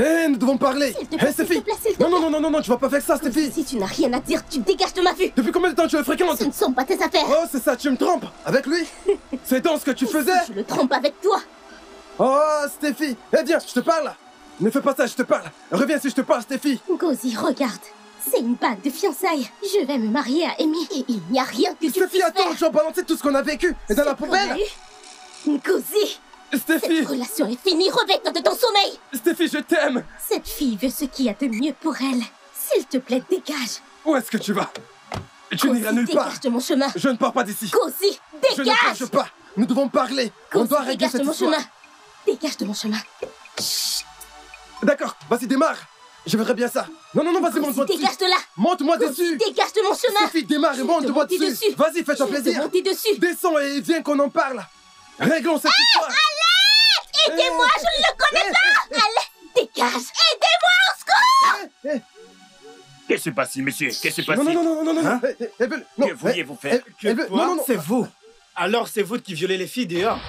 Hé, nous devons parler. Hé, Stéphie. Non, tu vas pas faire ça, Stéphie. Si tu n'as rien à dire, tu dégages de ma vue. Depuis combien de temps tu le fréquentes? Ce ne sont pas tes affaires. Oh, c'est ça, tu me trompes. Avec lui? C'est donc ce que tu faisais. Je le trompe avec toi. Oh, Stéphie. Hé, viens, je te parle. Ne fais pas ça, je te parle. Reviens si je te parle, Stéphie. Ngozi, regarde. C'est une bague de fiançailles. Je vais me marier à Amy et il n'y a rien que tu puisses faire. Stéphie, attends, tu as balancé tout ce qu'on a vécu et dans la poubelle. Ngozi, Stéphie, cette relation est finie, réveille-toi de ton sommeil. Stéphie, je t'aime. Cette fille veut ce qu'il y a de mieux pour elle. S'il te plaît, dégage. Où est-ce que tu vas? Tu n'iras nulle part. Dégage de mon chemin. Je ne pars pas d'ici. Ngozi, dégage. Je ne cherche pas. Nous devons parler. Ngozi, on doit régler cette histoire. Dégage de mon chemin. D'accord, vas-y, démarre. Je verrai bien ça. Non, vas-y, monte-moi dessus. Dégage de là. Monte-moi dessus. Dégage de mon chemin. Sophie, démarre et monte-moi dessus. Vas-y, fais-toi plaisir. Descends et viens qu'on en parle. Réglons cette histoire. Allez, aidez-moi, je ne le connais pas. Allez, dégage. Aidez-moi, au secours. Qu'est-ce qui se passe, monsieur? Qu'est-ce qui se passe? Non. Que vouliez-vous faire? Non, c'est vous. Alors, c'est vous qui violez les filles dehors.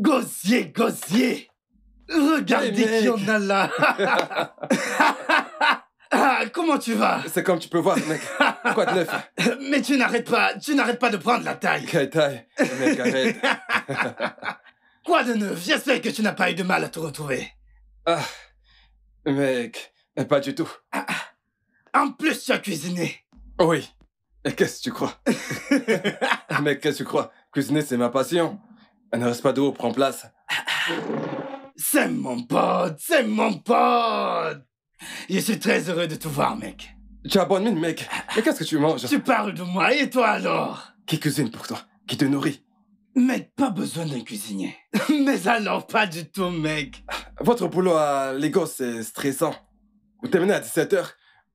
Gosier, regardez qui en a là. Comment tu vas? C'est comme tu peux voir, mec. Quoi de neuf? Mais tu n'arrêtes pas de prendre la taille. Quelle taille? Mec, arrête. Quoi de neuf? J'espère que tu n'as pas eu de mal à te retrouver. Ah, mec, pas du tout. Ah, en plus, tu as cuisiné. Oui. Et qu'est-ce que tu crois? Mec, qu'est-ce que tu crois? Cuisiner, c'est ma passion. Ne reste pas d'eau, prends place. C'est mon pote, c'est mon pote. Je suis très heureux de te voir, mec. Tu as bonne mine, mec. Mais qu'est-ce que tu manges? Tu parles de moi, et toi alors? Qui cuisine pour toi? Qui te nourrit? Mec, pas besoin d'un cuisinier. Mais alors, pas du tout, mec. Votre boulot à Lagos, c'est stressant. Vous terminez à 17 h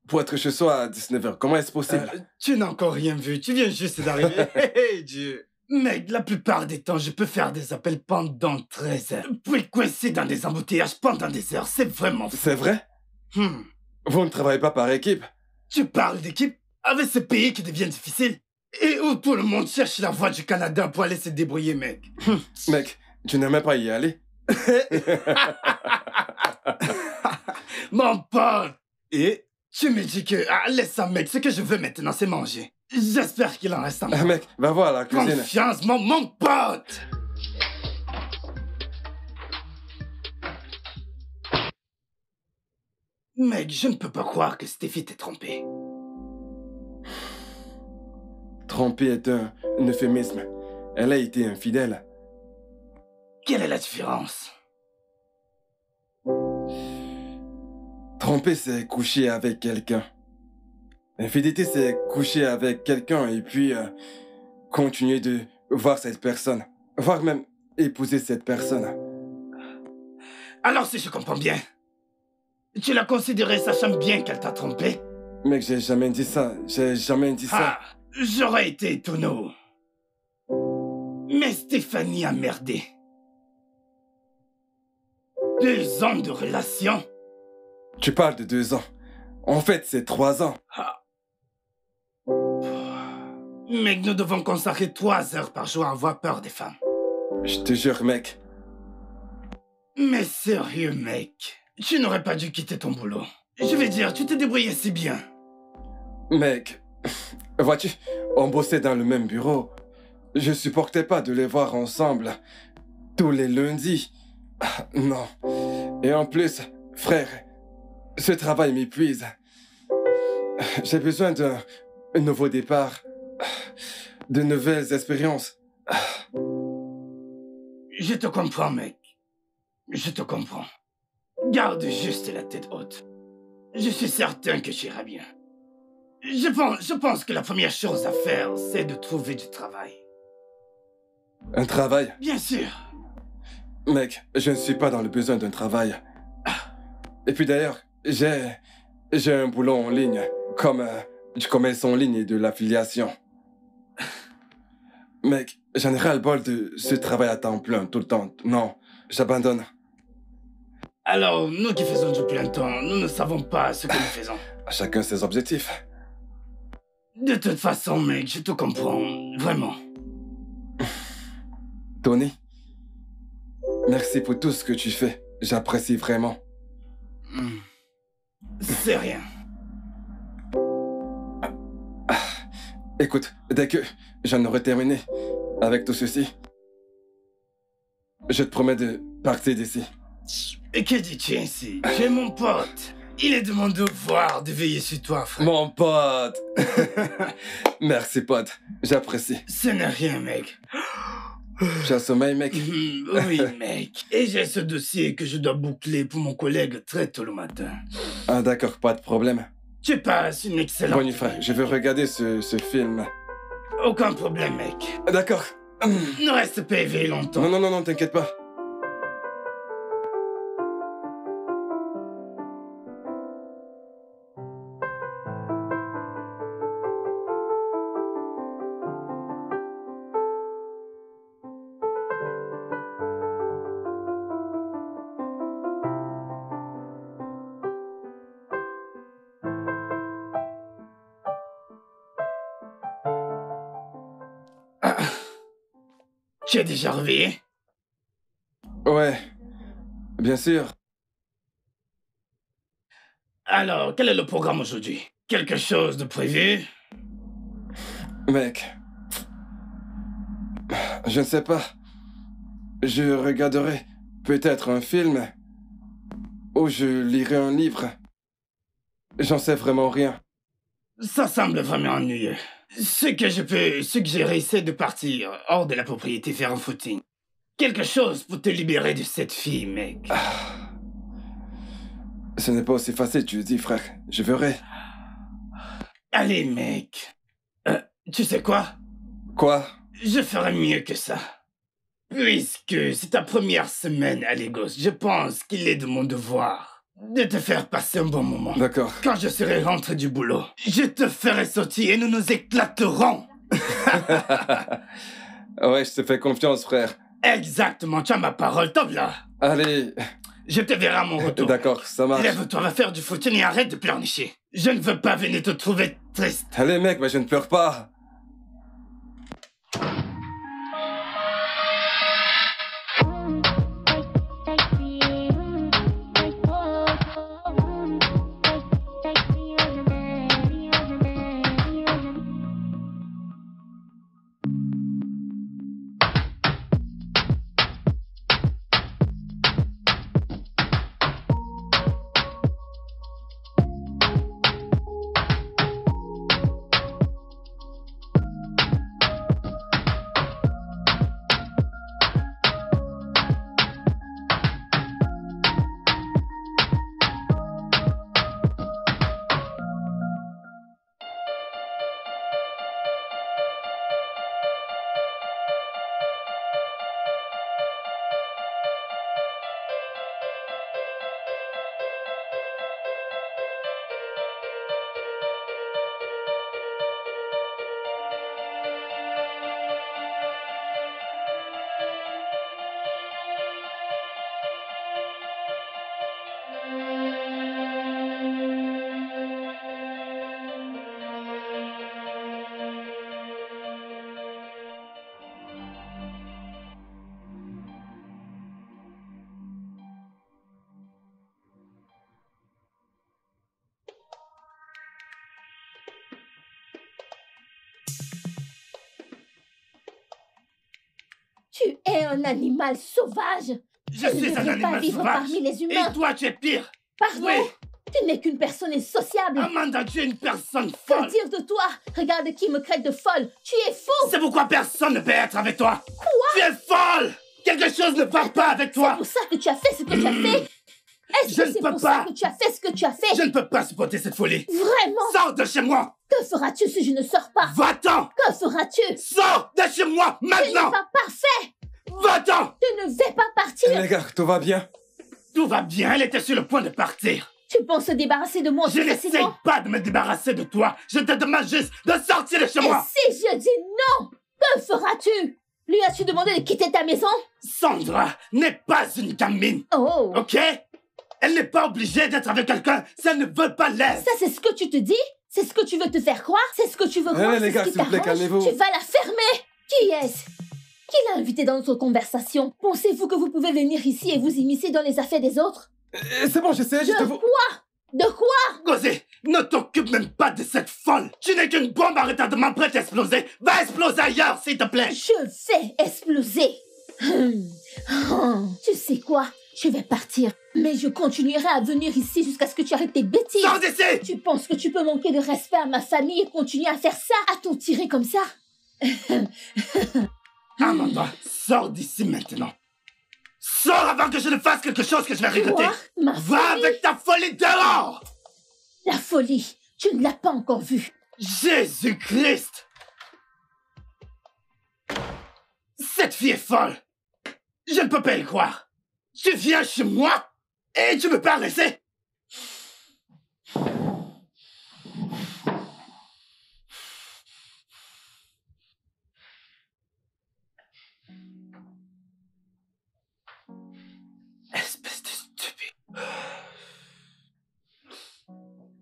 pour être chez soi à 19 h. Comment est-ce possible? Tu n'as encore rien vu, tu viens juste d'arriver. Hey, Dieu. Mec, la plupart des temps, je peux faire des appels pendant 13 heures. Puis coincer dans des embouteillages pendant des heures, c'est vraiment fou. C'est vrai? Vous ne travaillez pas par équipe? Tu parles d'équipe? Avec ce pays qui devient difficile et où tout le monde cherche la voie du Canada pour aller se débrouiller, mec. Mec, tu n'aimes pas y aller? Mon pote! Et? Tu me dis que... Ah, laisse ça, mec, ce que je veux maintenant, c'est manger. J'espère qu'il en reste un. Ah, mec, va voir la cuisine. Confiance, mon pote! Mec, je ne peux pas croire que Stéphie t'ait trompé. Trompé est un euphémisme. Elle a été infidèle. Quelle est la différence? Tromper, c'est coucher avec quelqu'un. L'infidélité, c'est coucher avec quelqu'un et puis continuer de voir cette personne. Voire même épouser cette personne. Alors, si je comprends bien, tu l'as considérée sachant bien qu'elle t'a trompé? Mec, j'ai jamais dit ça. J'ai jamais dit ça. J'aurais été étonné. Mais Stéphanie a merdé. 2 ans de relation? Tu parles de 2 ans. En fait, c'est 3 ans. Ah. Mec, nous devons consacrer 3 heures par jour à avoir peur des femmes. Je te jure, mec. Mais sérieux, mec. Tu n'aurais pas dû quitter ton boulot. Je veux dire, tu t'es débrouillé si bien. Mec, vois-tu, on bossait dans le même bureau. Je supportais pas de les voir ensemble tous les lundis. Ah, non. Et en plus, frère, ce travail m'épuise. J'ai besoin d'un nouveau départ, de nouvelles expériences. Je te comprends, mec. Je te comprends. Garde juste la tête haute. Je suis certain que j'irai bien. Je pense que la première chose à faire, c'est de trouver du travail. Un travail? Bien sûr. Mec, je ne suis pas dans le besoin d'un travail. Et puis d'ailleurs, j'ai un boulot en ligne, comme du commerce en ligne et de l'affiliation. Mec, j'en ai ras le bol de ce travail à temps plein tout le temps. Non, j'abandonne. Alors, nous qui faisons du plein temps, nous ne savons pas ce que nous faisons. Chacun ses objectifs. De toute façon, mec, je te comprends, vraiment. Tony, merci pour tout ce que tu fais. J'apprécie vraiment. C'est rien. Écoute, dès que j'en aurai terminé avec tout ceci, je te promets de partir d'ici. Et que dis-tu ainsi? Tu es mon pote. Il est de mon devoir de veiller sur toi, frère. Mon pote. Merci, pote. J'apprécie. Ce n'est rien, mec. J'ai un sommeil, mec. Oui, mec. Et j'ai ce dossier que je dois boucler pour mon collègue très tôt le matin. Ah, d'accord, pas de problème. Tu passes une excellente... Bonne nuit, frère. Je vais regarder ce film. Aucun problème, mec. D'accord. Ne reste pas éveillé longtemps. Non, t'inquiète pas. Tu es déjà réveillé? Ouais, bien sûr. Alors, quel est le programme aujourd'hui? Quelque chose de prévu? Mec... Je ne sais pas. Je regarderai peut-être un film ou je lirai un livre. J'en sais vraiment rien. Ça semble vraiment ennuyeux. Ce que je peux suggérer, c'est de partir hors de la propriété faire un footing. Quelque chose pour te libérer de cette fille, mec. Ah. Ce n'est pas aussi facile, tu dis, frère. Je verrai. Allez, mec. Tu sais quoi? Quoi? Je ferai mieux que ça. Puisque c'est ta première semaine à Lagos, je pense qu'il est de mon devoir de te faire passer un bon moment. D'accord. Quand je serai rentré du boulot, je te ferai sortir et nous nous éclaterons. Ouais, je te fais confiance, frère. Exactement, tu as ma parole, top là. Allez. Je te verrai à mon retour. D'accord, ça marche. Lève-toi, va faire du footing et arrête de pleurnicher. Je ne veux pas venir te trouver triste. Allez, mec, mais je ne pleure pas. Tu es un animal sauvage. Je suis un animal sauvage. Parmi les humains. Et toi, tu es pire. Pardon, oui. Tu n'es qu'une personne insociable. Amanda, tu es une personne folle. Que dire de toi? Regarde qui me traite de folle. Tu es fou. C'est pourquoi personne ne peut être avec toi. Quoi? Tu es folle. Quelque chose ne part pas avec toi. C'est pour ça que tu as fait ce que tu as fait. Est-ce que c'est pour ça que tu as fait ce que tu as fait? Je ne peux pas supporter cette folie. Vraiment? Sors de chez moi. Que feras-tu si je ne sors pas? Va-t'en. Que feras-tu? Sors de chez moi maintenant. Tu n'es pas parfait. Va-t'en. Tu ne vais pas partir. Les gars, tout va bien? Tout va bien, elle était sur le point de partir. Tu penses se débarrasser de moi? Je n'essaie pas de me débarrasser de toi. Je te demande juste de sortir de chez moi. Et si je dis non, que feras-tu? Lui as-tu demandé de quitter ta maison? Sandra n'est pas une gamine. Oh. Ok? Elle n'est pas obligée d'être avec quelqu'un si elle ne veut pas l'être. Ça, c'est ce que tu te dis? C'est ce que tu veux te faire croire? C'est ce que tu veux croire? Allez, les gars, s'il vous plaît, calmez-vous. Tu vas la fermer. Qui est-ce? Qui l'a invité dans notre conversation? Pensez-vous que vous pouvez venir ici et vous immiscer dans les affaires des autres? C'est bon, j'essaie juste de vous... Quoi? De quoi? Gosé, ne t'occupe même pas de cette folle. Tu n'es qu'une bombe à retardement prête à exploser. Va exploser ailleurs, s'il te plaît. Je sais exploser. Tu sais quoi? Je vais partir, mais je continuerai à venir ici jusqu'à ce que tu arrêtes tes bêtises. Sors d'ici! Tu penses que tu peux manquer de respect à ma famille et continuer à faire ça, à t'en tirer comme ça? Amanda, sors d'ici maintenant. Sors avant que je ne fasse quelque chose que je vais regretter. Va avec ta folie dehors! La folie, tu ne l'as pas encore vue. Jésus-Christ! Cette fille est folle. Je ne peux pas y croire. Tu viens chez moi et tu me parles laisser. Espèce de stupide.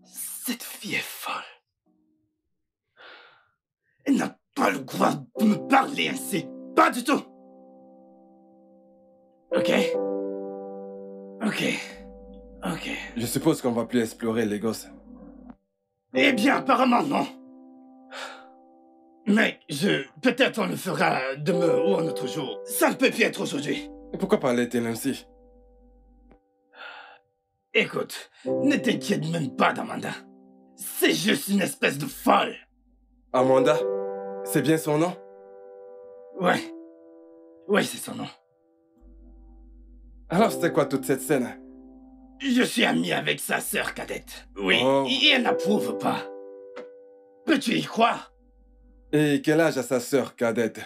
Cette fille est folle. Elle n'a pas le droit de me parler ainsi. Pas du tout. Ok. Je suppose qu'on va plus explorer Lagos. Eh bien, apparemment non. Mec, peut-être on le fera demain ou un autre jour. Ça ne peut plus être aujourd'hui. Et pourquoi parler-t-il ainsi? Écoute, ne t'inquiète même pas d'Amanda. C'est juste une espèce de folle. Amanda? C'est bien son nom? Ouais. Ouais, c'est son nom. Alors c'était quoi toute cette scène? Je suis ami avec sa sœur cadette. Oui, et elle n'approuve pas. Peux-tu y croire? Et quel âge a sa sœur cadette?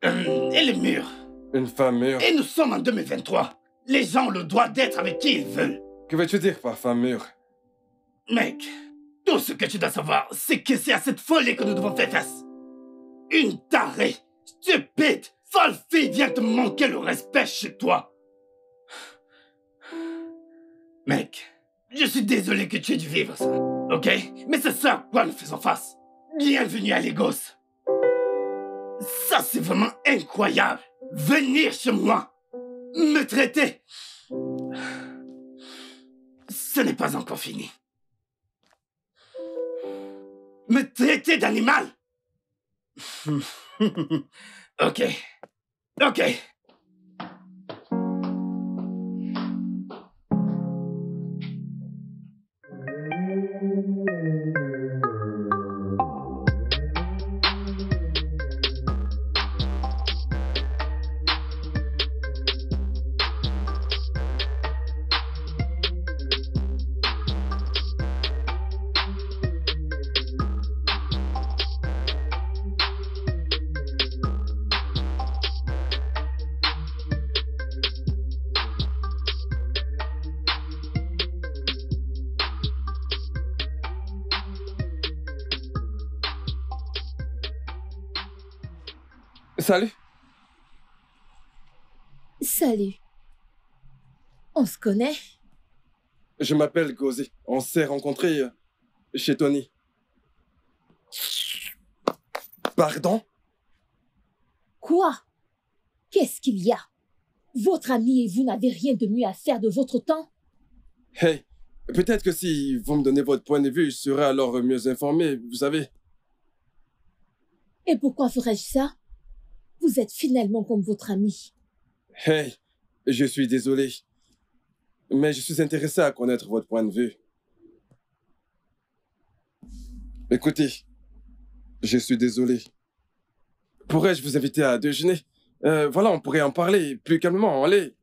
Elle est mûre. Une femme mûre? Et nous sommes en 2023. Les gens ont le droit d'être avec qui ils veulent. Que veux-tu dire par femme mûre? Mec, tout ce que tu dois savoir, c'est que c'est à cette folie que nous devons faire face. Une tarée, stupide, folle fille vient te manquer le respect chez toi. Mec, je suis désolé que tu aies dû vivre ça, ok? Mais c'est ça à quoi nous faisons face. Bienvenue à Lagos. Ça, c'est vraiment incroyable. Venir chez moi, me traiter. Ce n'est pas encore fini. Me traiter d'animal. Ok. Salut. Salut. On se connaît? Je m'appelle Gozi. On s'est rencontrés chez Tony. Pardon? Quoi? Qu'est-ce qu'il y a? Votre ami et vous n'avez rien de mieux à faire de votre temps? Hey, peut-être que si vous me donnez votre point de vue, je serai alors mieux informé, vous savez. Et pourquoi ferais-je ça? Vous êtes finalement comme votre ami. Hey, je suis désolé. Mais je suis intéressé à connaître votre point de vue. Écoutez, je suis désolé. Pourrais-je vous inviter à déjeuner? Voilà, on pourrait en parler plus calmement, allez.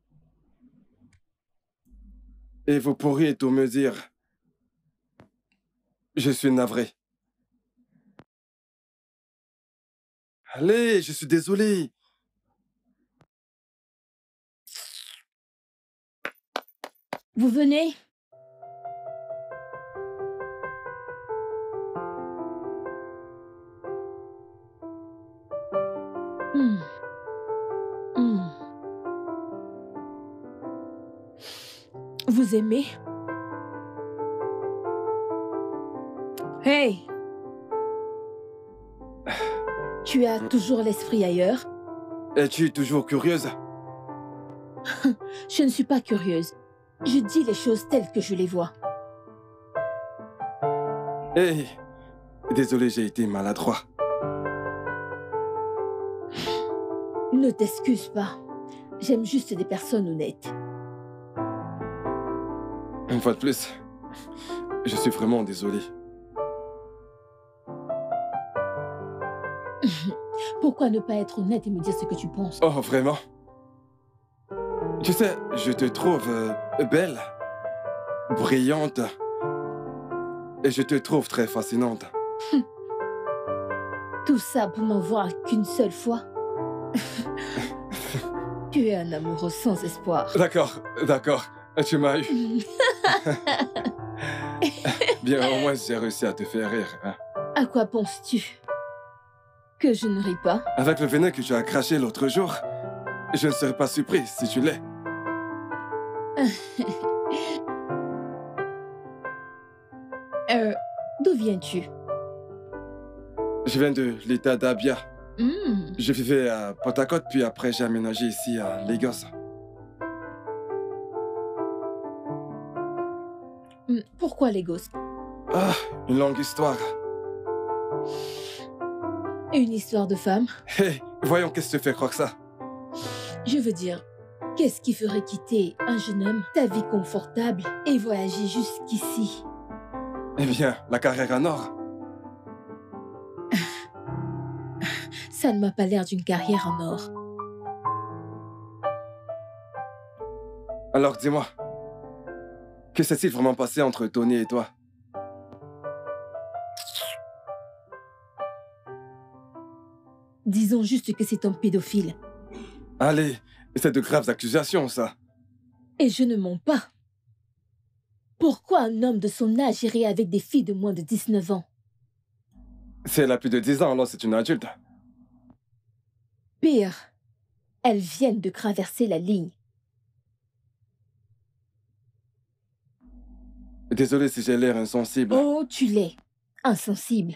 Et vous pourriez tout me dire. Je suis navré. Allez, je suis désolé. Vous venez? Vous aimez? Hey! Tu as toujours l'esprit ailleurs? Es-tu toujours curieuse? Je ne suis pas curieuse. Je dis les choses telles que je les vois. Hé, hey, désolé, j'ai été maladroit. Ne t'excuse pas. J'aime juste des personnes honnêtes. Une fois de plus, je suis vraiment désolé. Pourquoi ne pas être honnête et me dire ce que tu penses? Oh, vraiment? Tu sais, je te trouve belle, brillante, et je te trouve très fascinante. Tout ça pour n'en voir qu'une seule fois? Tu es un amoureux sans espoir. D'accord. Tu m'as eu. Bien, au moins, j'ai réussi à te faire rire. Hein? À quoi penses-tu? Que je ne ris pas. Avec le venin que tu as craché l'autre jour, je ne serais pas surpris si tu l'es. D'où viens-tu? Je viens de l'état d'Abia. Je vivais à Port Harcourt, puis après j'ai aménagé ici à Lagos. Pourquoi Lagos? Ah, une longue histoire. Une histoire de femme? Hé, voyons, qu'est-ce que tu fais croire ça? Je veux dire, qu'est-ce qui ferait quitter un jeune homme, ta vie confortable, et voyager jusqu'ici? Eh bien, la carrière en or. Ça ne m'a pas l'air d'une carrière en or. Alors dis-moi, que s'est-il vraiment passé entre Tony et toi? Disons juste que c'est un pédophile. Allez, c'est de graves accusations, ça. Et je ne mens pas. Pourquoi un homme de son âge irait avec des filles de moins de 19 ans? Si elle a plus de 10 ans, alors c'est une adulte. Pire, elles viennent de traverser la ligne. Désolé si j'ai l'air insensible. Oh, tu l'es, insensible.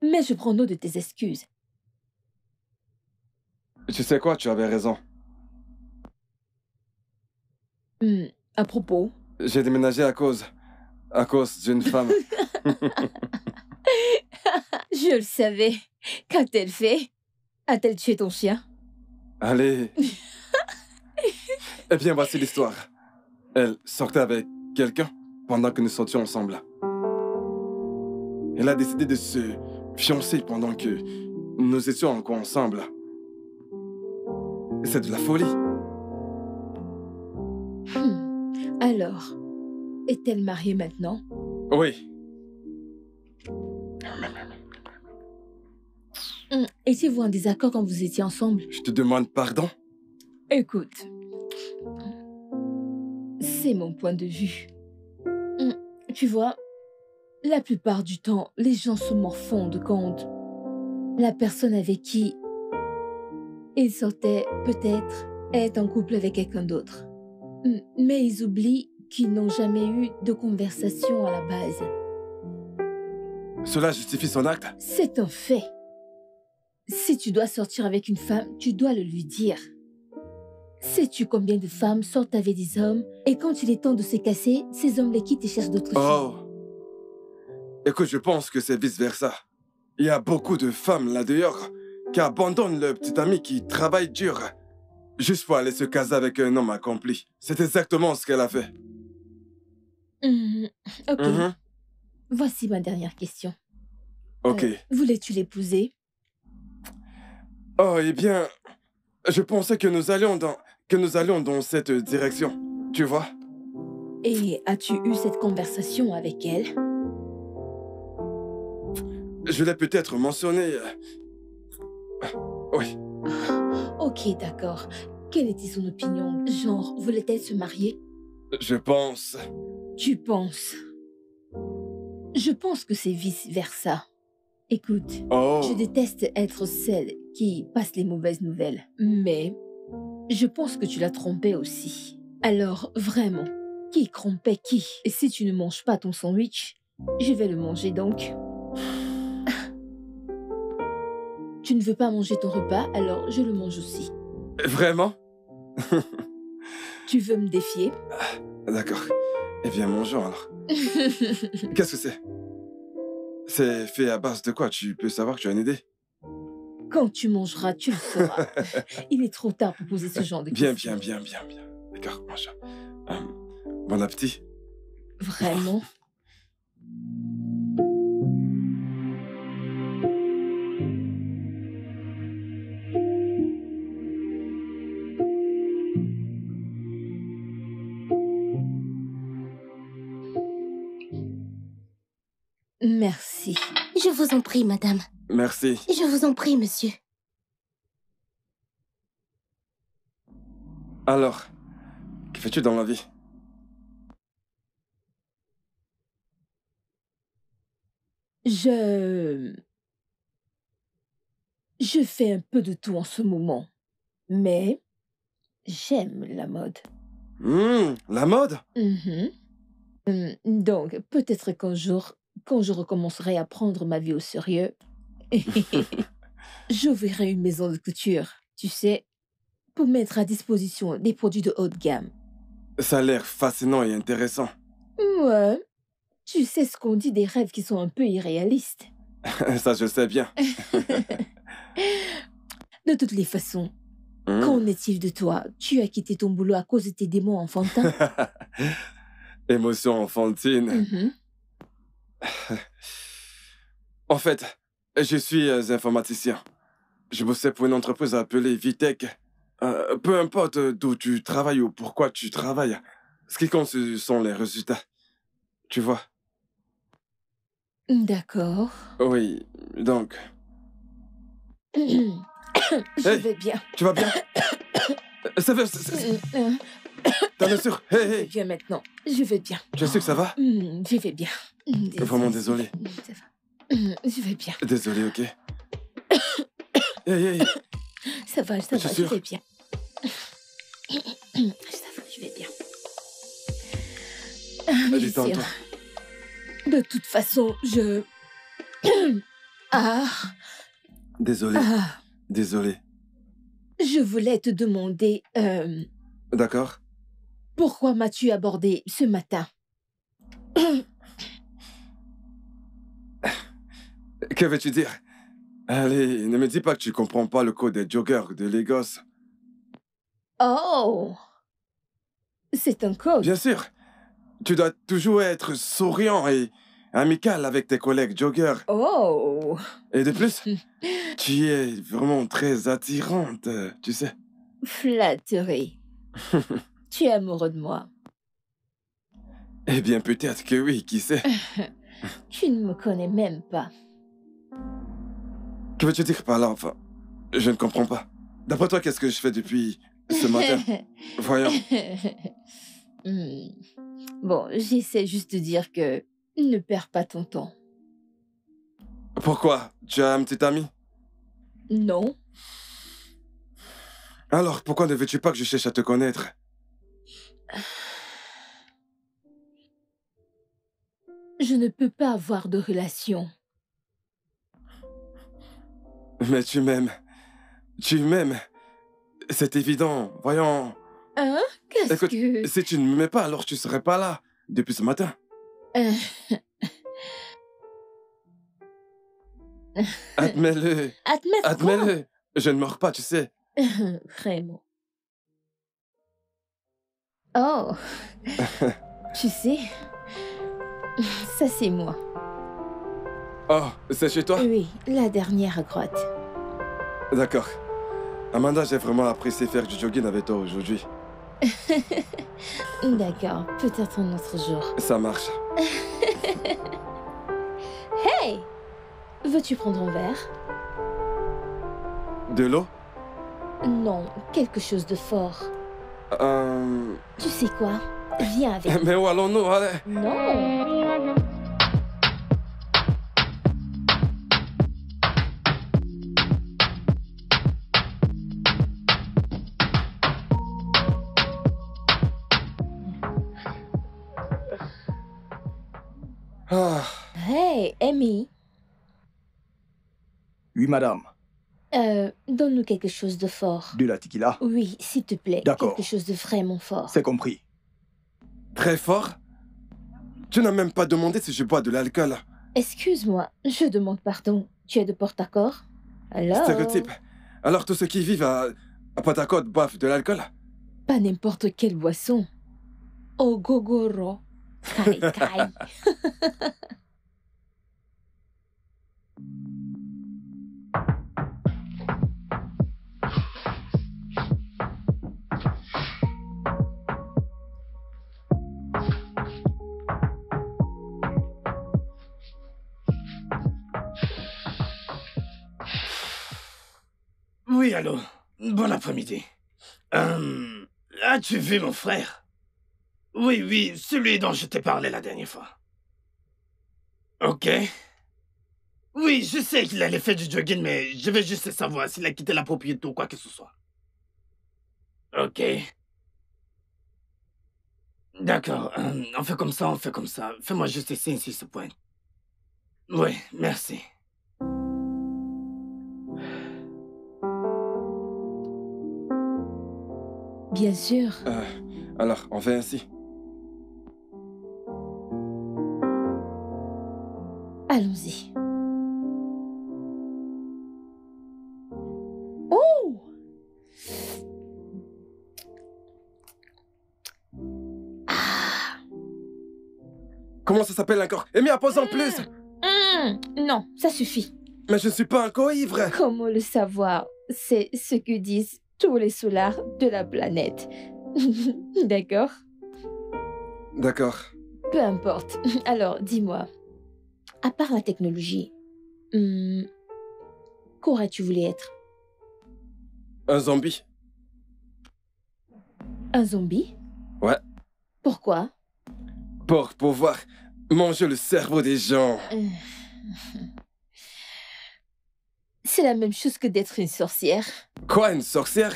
Mais je prends note de tes excuses. Tu sais quoi, tu avais raison. À propos? J'ai déménagé à cause d'une femme. Je le savais. Qu'a-t-elle fait? A-t-elle tué ton chien? Allez. Eh bien, voici l'histoire. Elle sortait avec quelqu'un pendant que nous sortions ensemble. Elle a décidé de se fiancer pendant que nous étions encore ensemble. C'est de la folie. Alors, est-elle mariée maintenant? Oui. Étiez-vous en désaccord quand vous étiez ensemble? Je te demande pardon? Écoute, c'est mon point de vue. Tu vois, la plupart du temps, les gens se morfondent quand la personne avec qui ils sortaient peut-être est en couple avec quelqu'un d'autre. Mais ils oublient qu'ils n'ont jamais eu de conversation à la base. Cela justifie son acte? C'est un fait. Si tu dois sortir avec une femme, tu dois le lui dire. Sais-tu combien de femmes sortent avec des hommes et quand il est temps de se casser, ces hommes les quittent et cherchent d'autres filles? Oh, écoute, je pense que c'est vice-versa. Il y a beaucoup de femmes là-dehors qui abandonnent leur petit ami qui travaille dur juste pour aller se caser avec un homme accompli. C'est exactement ce qu'elle a fait. Ok. Voici ma dernière question. Ok. Voulais-tu l'épouser? Oh, eh bien, je pensais que nous allions dans cette direction, tu vois. Et as-tu eu cette conversation avec elle? Je l'ai peut-être mentionné. Oui. Ok, d'accord. Quelle était son opinion? Genre, voulait-elle se marier? Je pense. Tu penses? Je pense que c'est vice-versa. Écoute, je déteste être celle qui passe les mauvaises nouvelles. Mais je pense que tu l'as trompée aussi. Alors, vraiment, qui trompait qui? Et si tu ne manges pas ton sandwich, je vais le manger donc. Tu ne veux pas manger ton repas, alors je le mange aussi. Vraiment? Tu veux me défier? D'accord. Eh bien, mangeons alors. Qu'est-ce que c'est? C'est fait à base de quoi? Tu peux savoir que tu as une idée? Quand tu mangeras, tu le sauras. Il est trop tard pour poser ce genre de questions. Bien. D'accord, mange. Bon appétit. Vraiment? Merci. Je vous en prie, madame. Merci. Je vous en prie, monsieur. Alors, que fais-tu dans la vie? Je fais un peu de tout en ce moment. Mais j'aime la mode. La mode? Donc, peut-être qu'un jour... Quand je recommencerai à prendre ma vie au sérieux, j'ouvrirai une maison de couture, tu sais, pour mettre à disposition des produits de haut de gamme. Ça a l'air fascinant et intéressant. Ouais. Tu sais ce qu'on dit des rêves qui sont un peu irréalistes. Ça, je sais bien. De toutes les façons, qu'en est-il de toi? Tu as quitté ton boulot à cause de tes démons enfantins. Émotion enfantine. En fait, je suis informaticien. Je bossais pour une entreprise appelée Vitech. Peu importe d'où tu travailles ou pourquoi tu travailles, ce qui compte, ce sont les résultats. Tu vois? D'accord. Oui, donc... Je vais bien. Tu vas bien? Ça va... T'en es sûr? Je vais bien maintenant. Je vais bien. Tu es sûr que ça va? Je vais bien. Désolé. Vraiment désolé. Ça va. Je vais bien. Désolé, ok. Ça va, je vais bien. Je vais bien. Détends-toi. De toute façon, je... Désolé. Désolé. Je voulais te demander... D'accord. Pourquoi m'as-tu abordé ce matin? Que veux-tu dire? Allez, ne me dis pas que tu comprends pas le code des joggers de Lagos. Oh! C'est un code? Bien sûr! Tu dois toujours être souriant et amical avec tes collègues joggers. Oh! Et de plus, tu es vraiment très attirante, tu sais. Flatterie. Tu es amoureux de moi. Eh bien, peut-être que oui, qui sait. Tu ne me connais même pas. Que veux-tu dire par là, enfin? Je ne comprends pas. D'après toi, qu'est-ce que je fais depuis ce matin? Voyons. Bon, j'essaie juste de dire que ne perds pas ton temps. Pourquoi? Tu as un petit ami? Non. Alors, pourquoi ne veux-tu pas que je cherche à te connaître? Je ne peux pas avoir de relation. Mais tu m'aimes. Tu m'aimes. C'est évident, voyons. Hein? Qu'est-ce que... Si tu ne m'aimais pas, alors tu ne serais pas là depuis ce matin. Admets-le. Admets-le. Je ne mords pas, tu sais. Vraiment. Oh. Tu sais, ça c'est moi. Oh, c'est chez toi? Oui, la dernière grotte. D'accord. Amanda, j'ai vraiment apprécié faire du jogging avec toi aujourd'hui. D'accord, peut-être un autre jour. Ça marche. Hey! Veux-tu prendre un verre? De l'eau? Non, quelque chose de fort. Tu sais quoi? Viens avec moi. Mais où allons-nous? Allez. Non! Hey, Amy. Oui, madame. Donne-nous quelque chose de fort. De la tequila? Oui, s'il te plaît. D'accord. Quelque chose de vraiment fort. C'est compris. Très fort? Tu n'as même pas demandé si je bois de l'alcool. Excuse-moi, je demande pardon. Tu es de Port-Accord? Alors... Stéréotype. Alors tous ceux qui vivent à Port-Accord boivent de l'alcool? Pas n'importe quelle boisson. Au gogoro. Kai, kai. Oui, allô. Bon après-midi. As-tu vu mon frère? Oui, oui, celui dont je t'ai parlé la dernière fois. Ok. Oui, je sais qu'il allait faire du jogging, mais je vais juste savoir s'il a quitté la propriété ou quoi que ce soit. Ok. D'accord, on fait comme ça, on fait comme ça. Fais-moi juste signe sur ce point. Oui, merci. Bien sûr. Alors, on fait ainsi. Allons-y. Oh! Ah! Comment ça s'appelle encore? Et à pause en plus! Non, ça suffit. Mais je ne suis pas encore ivre. Comment le savoir? C'est ce que disent tous les soulards de la planète. D'accord? D'accord. Peu importe. Alors, dis-moi, à part la technologie, qu'aurais-tu voulu être? Un zombie. Un zombie? Ouais. Pourquoi? Pour pouvoir manger le cerveau des gens. C'est la même chose que d'être une sorcière. Quoi, une sorcière?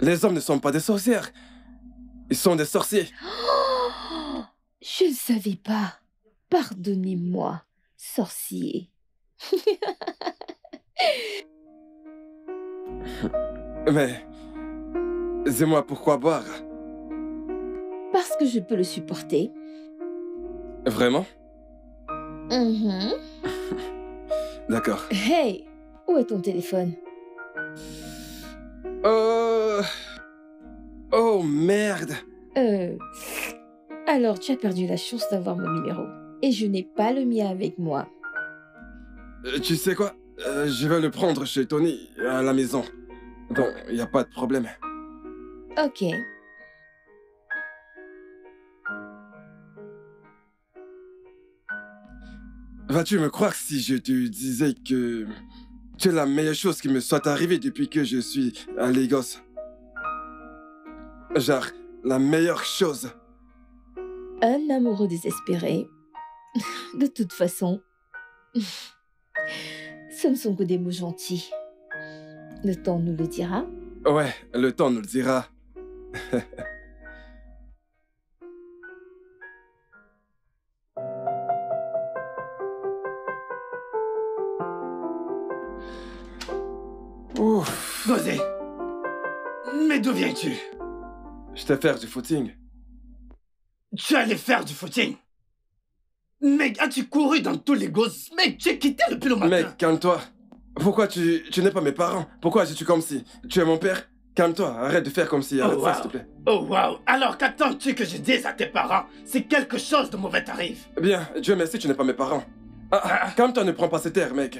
Les hommes ne sont pas des sorcières. Ils sont des sorciers. Oh, je ne savais pas. Pardonnez-moi, sorcier. Mais... dis-moi pourquoi boire? Parce que je peux le supporter. Vraiment? D'accord. Hey, où est ton téléphone? Oh merde. Alors tu as perdu la chance d'avoir mon numéro. Et je n'ai pas le mien avec moi. Tu sais quoi? Je vais le prendre chez Tony, à la maison. Donc, il n'y a pas de problème. Ok. Vas-tu me croire si je te disais que tu es la meilleure chose qui me soit arrivée depuis que je suis à Lagos? Genre, la meilleure chose. Un amoureux désespéré. De toute façon, ce ne sont que des mots gentils. Le temps nous le dira. Ouais, le temps nous le dira. Ouf. Gozé, mais d'où viens-tu? Je t'ai fait du footing. Tu allais faire du footing? Mec, as-tu couru dans tous les gosses? Mec, tu es quitté depuis le matin. Mec, calme-toi. Pourquoi tu n'es pas mes parents? Pourquoi agis-tu comme si? Tu es mon père? Calme-toi, arrête de faire comme si. Arrête ça, s'il te plaît. Oh wow. Alors qu'attends-tu que je dise à tes parents si quelque chose de mauvais t'arrive? Bien, Dieu merci, tu n'es pas mes parents. Calme-toi, ne prends pas cet air, mec.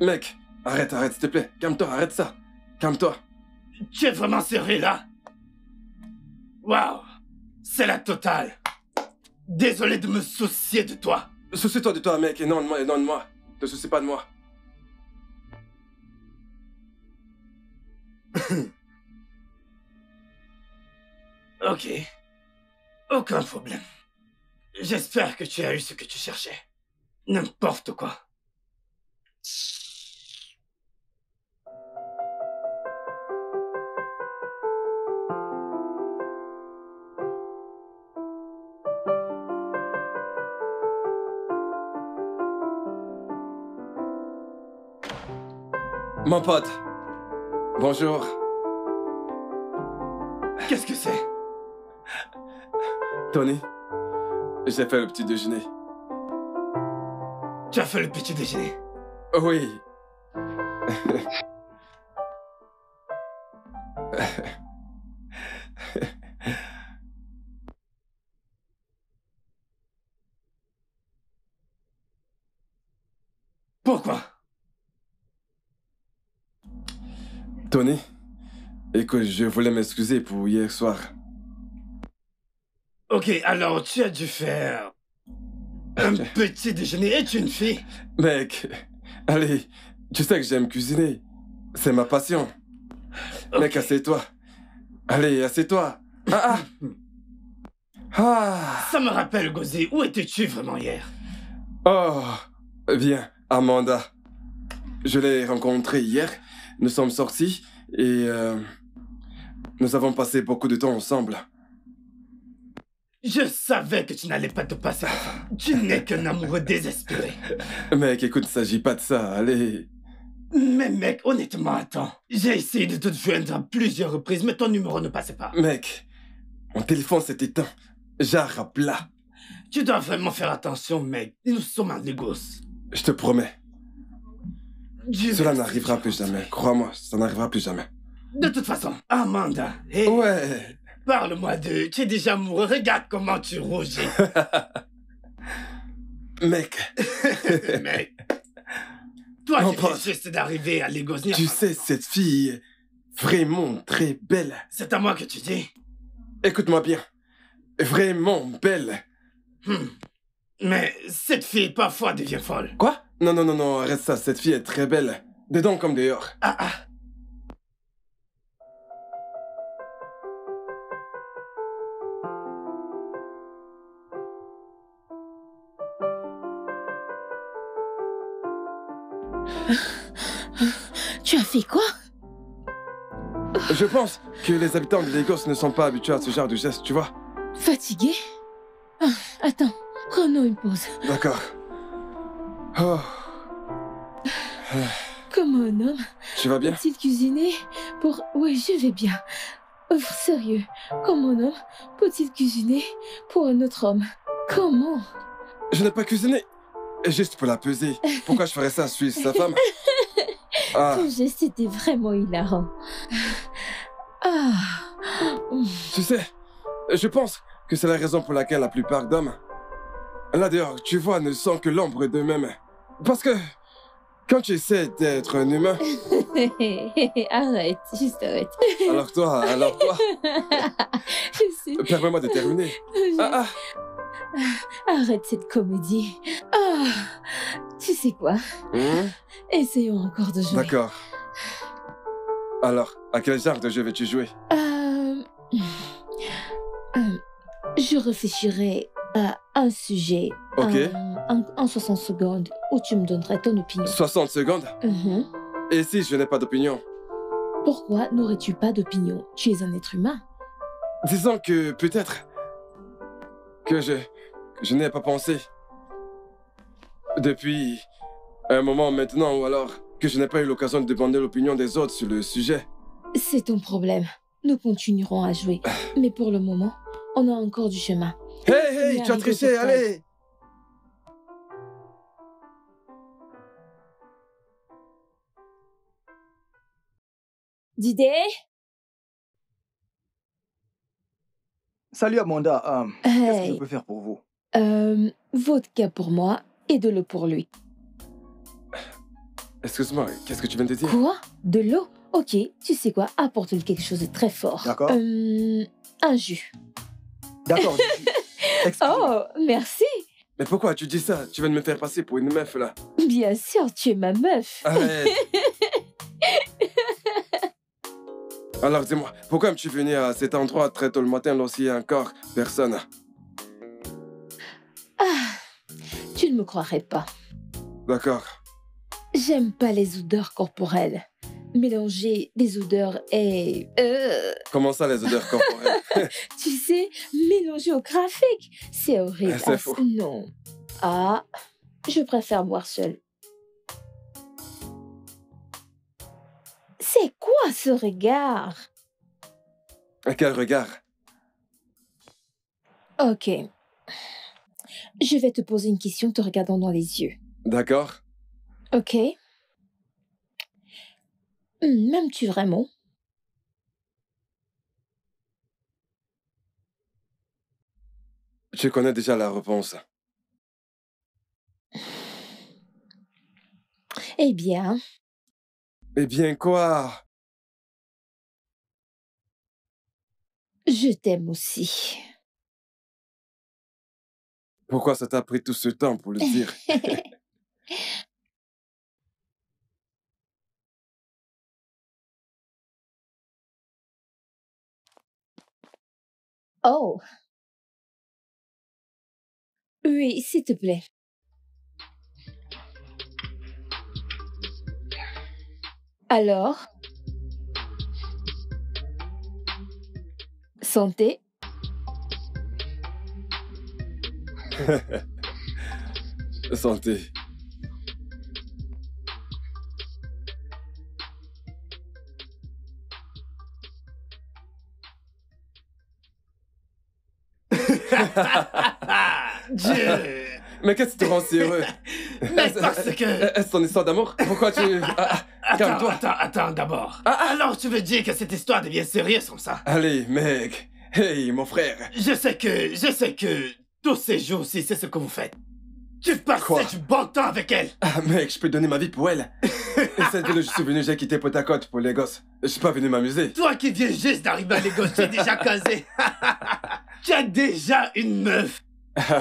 Mec, arrête, s'il te plaît. Calme-toi, arrête ça. Calme-toi. Tu es vraiment sérieux là? Waouh, c'est la totale. Désolé de me soucier de toi. Soucie-toi de toi, mec, et non de moi, Ne te soucie pas de moi. Ok. Aucun problème. J'espère que tu as eu ce que tu cherchais. N'importe quoi. Mon pote, bonjour. Qu'est-ce que c'est? Tony, j'ai fait le petit déjeuner. Tu as fait le petit déjeuner? Oui. Pourquoi? Tony, écoute, je voulais m'excuser pour hier soir. Ok, alors tu as dû faire un petit déjeuner et tu es une fille. Mec, allez, tu sais que j'aime cuisiner. C'est ma passion. Okay. Mec, assieds-toi. Allez, assieds-toi. Ça me rappelle, Gozé, où étais-tu vraiment hier? Oh, bien, Amanda. Je l'ai rencontrée hier. Nous sommes sortis et nous avons passé beaucoup de temps ensemble. Je savais que tu n'allais pas te passer. Tu n'es qu'un amoureux désespéré. Mec, écoute, il ne s'agit pas de ça, allez. Mais mec, honnêtement, attends. J'ai essayé de te joindre à plusieurs reprises, mais ton numéro ne passait pas. Mec, mon téléphone s'est éteint. J'ai rappelé. Tu dois vraiment faire attention, mec. Nous sommes en négoce. Je te promets. Cela n'arrivera plus jamais. Crois-moi, ça n'arrivera plus jamais. De toute façon, Amanda, hey, ouais. Parle-moi de... Tu es déjà amoureux, regarde comment tu rougis. Mec. Mec. Toi, tu penses juste d'arriver à Lagos. Tu sais, cette fille est vraiment très belle. C'est à moi que tu dis. Écoute-moi bien. Vraiment belle. Mais cette fille, parfois, devient folle. Quoi? Non, non, non, non, arrête ça. Cette fille est très belle. Dedans comme dehors. Ah, ah. Tu as fait quoi? Je pense que les habitants de Lagos ne sont pas habitués à ce genre de geste, tu vois. Fatigué? Ah, attends, prenons une pause. D'accord. Oh. Comment un homme? Tu vas bien? Peut-il cuisiner pour... Oui, je vais bien. Sérieux, comment un homme peut-il cuisiner pour un autre homme? Comment? Je n'ai pas cuisiné. Juste pour la peser. Pourquoi je ferais ça, suis sa femme? Ah. Ton geste était vraiment hilarant. Ah. Tu sais, je pense que c'est la raison pour laquelle la plupart d'hommes, là dehors, tu vois, ne sont que l'ombre d'eux-mêmes. Parce que quand tu essaies d'être un humain... Arrête, juste arrête. Alors toi... Je sais. Permets-moi de terminer. Arrête cette comédie. Oh, tu sais quoi? Essayons encore de jouer. D'accord. Alors, à quel genre de jeu veux-tu jouer? Je réfléchirai à un sujet. Ok. En 60 secondes, où tu me donnerais ton opinion. 60 secondes? Et si je n'ai pas d'opinion? Pourquoi n'aurais-tu pas d'opinion? Tu es un être humain. Disons que peut-être... que je n'ai pas pensé depuis un moment maintenant, ou alors que je n'ai pas eu l'occasion de demander l'opinion des autres sur le sujet. C'est ton problème. Nous continuerons à jouer. Mais pour le moment, on a encore du chemin. Hey, tu as triché, allez! Didé? Salut Amanda, qu'est-ce que je peux faire pour vous? Vodka pour moi et de l'eau pour lui. Excuse-moi, qu'est-ce que tu viens de dire? Quoi? De l'eau? Ok, tu sais quoi, apporte-lui quelque chose de très fort. D'accord. Un jus. D'accord. Oh, merci. Mais pourquoi tu dis ça? Tu viens de me faire passer pour une meuf là. Bien sûr, tu es ma meuf. Arrête. Alors dis-moi, pourquoi es-tu venu à cet endroit très tôt le matin lorsqu'il n'y a encore personne? Ah, tu ne me croirais pas. D'accord. J'aime pas les odeurs corporelles. Mélanger des odeurs et... Comment ça, les odeurs corporelles? Tu sais, mélanger au graphique, c'est horrible. C'est faux. Non. Ah, je préfère boire seule. C'est quoi ce regard? Quel regard? Ok. Je vais te poser une question te regardant dans les yeux. D'accord. Ok. M'aimes-tu vraiment? Je connais déjà la réponse. Eh bien... Eh bien quoi? Je t'aime aussi. Pourquoi ça t'a pris tout ce temps pour le dire? Oh. Oui, s'il te plaît. Alors, santé. Santé. Dieu. Mais qu'est-ce qui te rend si heureux? Mais parce que... Est-ce ton histoire d'amour? Pourquoi tu... Calme-toi. Attends d'abord. Alors tu veux dire que cette histoire devient sérieuse comme ça? Allez, mec. Hey, mon frère. Je sais que... Tous ces jours-ci, c'est ce que vous faites. Tu passes du bon temps avec elle. Ah, mec, je peux donner ma vie pour elle. Et cette ville où je suis venu, j'ai quitté Port-à-Côte pour Lagos. Je suis pas venu m'amuser. Toi qui viens juste d'arriver à Lagos, tu es déjà casé. Tu as déjà une meuf.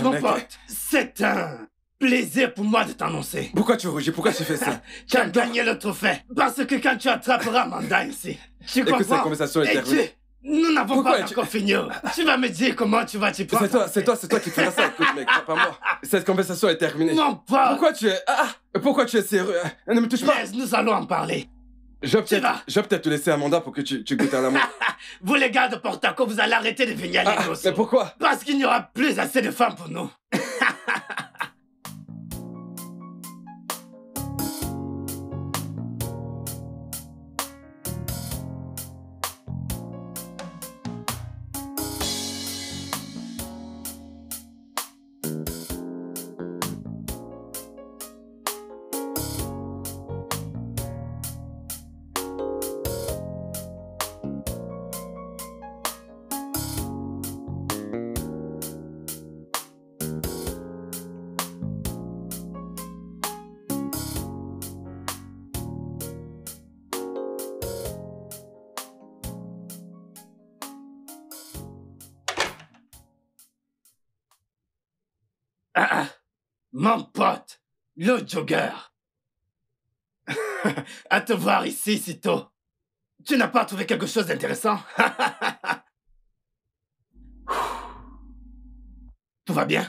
Mon pote, c'est un plaisir pour moi de t'annoncer. Pourquoi tu rougis? Pourquoi tu fais ça? Tu as gagné le trophée. Parce que quand tu attraperas Amanda ici, tu comprends? Et que cette conversation est terminée. Nous n'avons pas encore fini. Tu vas me dire comment tu vas t'y prendre. C'est toi qui feras ça. Écoute, mec, pas moi. Cette conversation est terminée. Non, pas. Pourquoi tu es sérieux? Ne me touche pas. Yes, nous allons en parler. Je vais peut-être te laisser un mandat pour que tu goûtes à l'amour. Vous les gars de Portaco, vous allez arrêter de venir à Lagos. Mais pourquoi? Parce qu'il n'y aura plus assez de femmes pour nous. Mon pote, le jogger. À te voir ici si tôt. Tu n'as pas trouvé quelque chose d'intéressant? Tout va bien?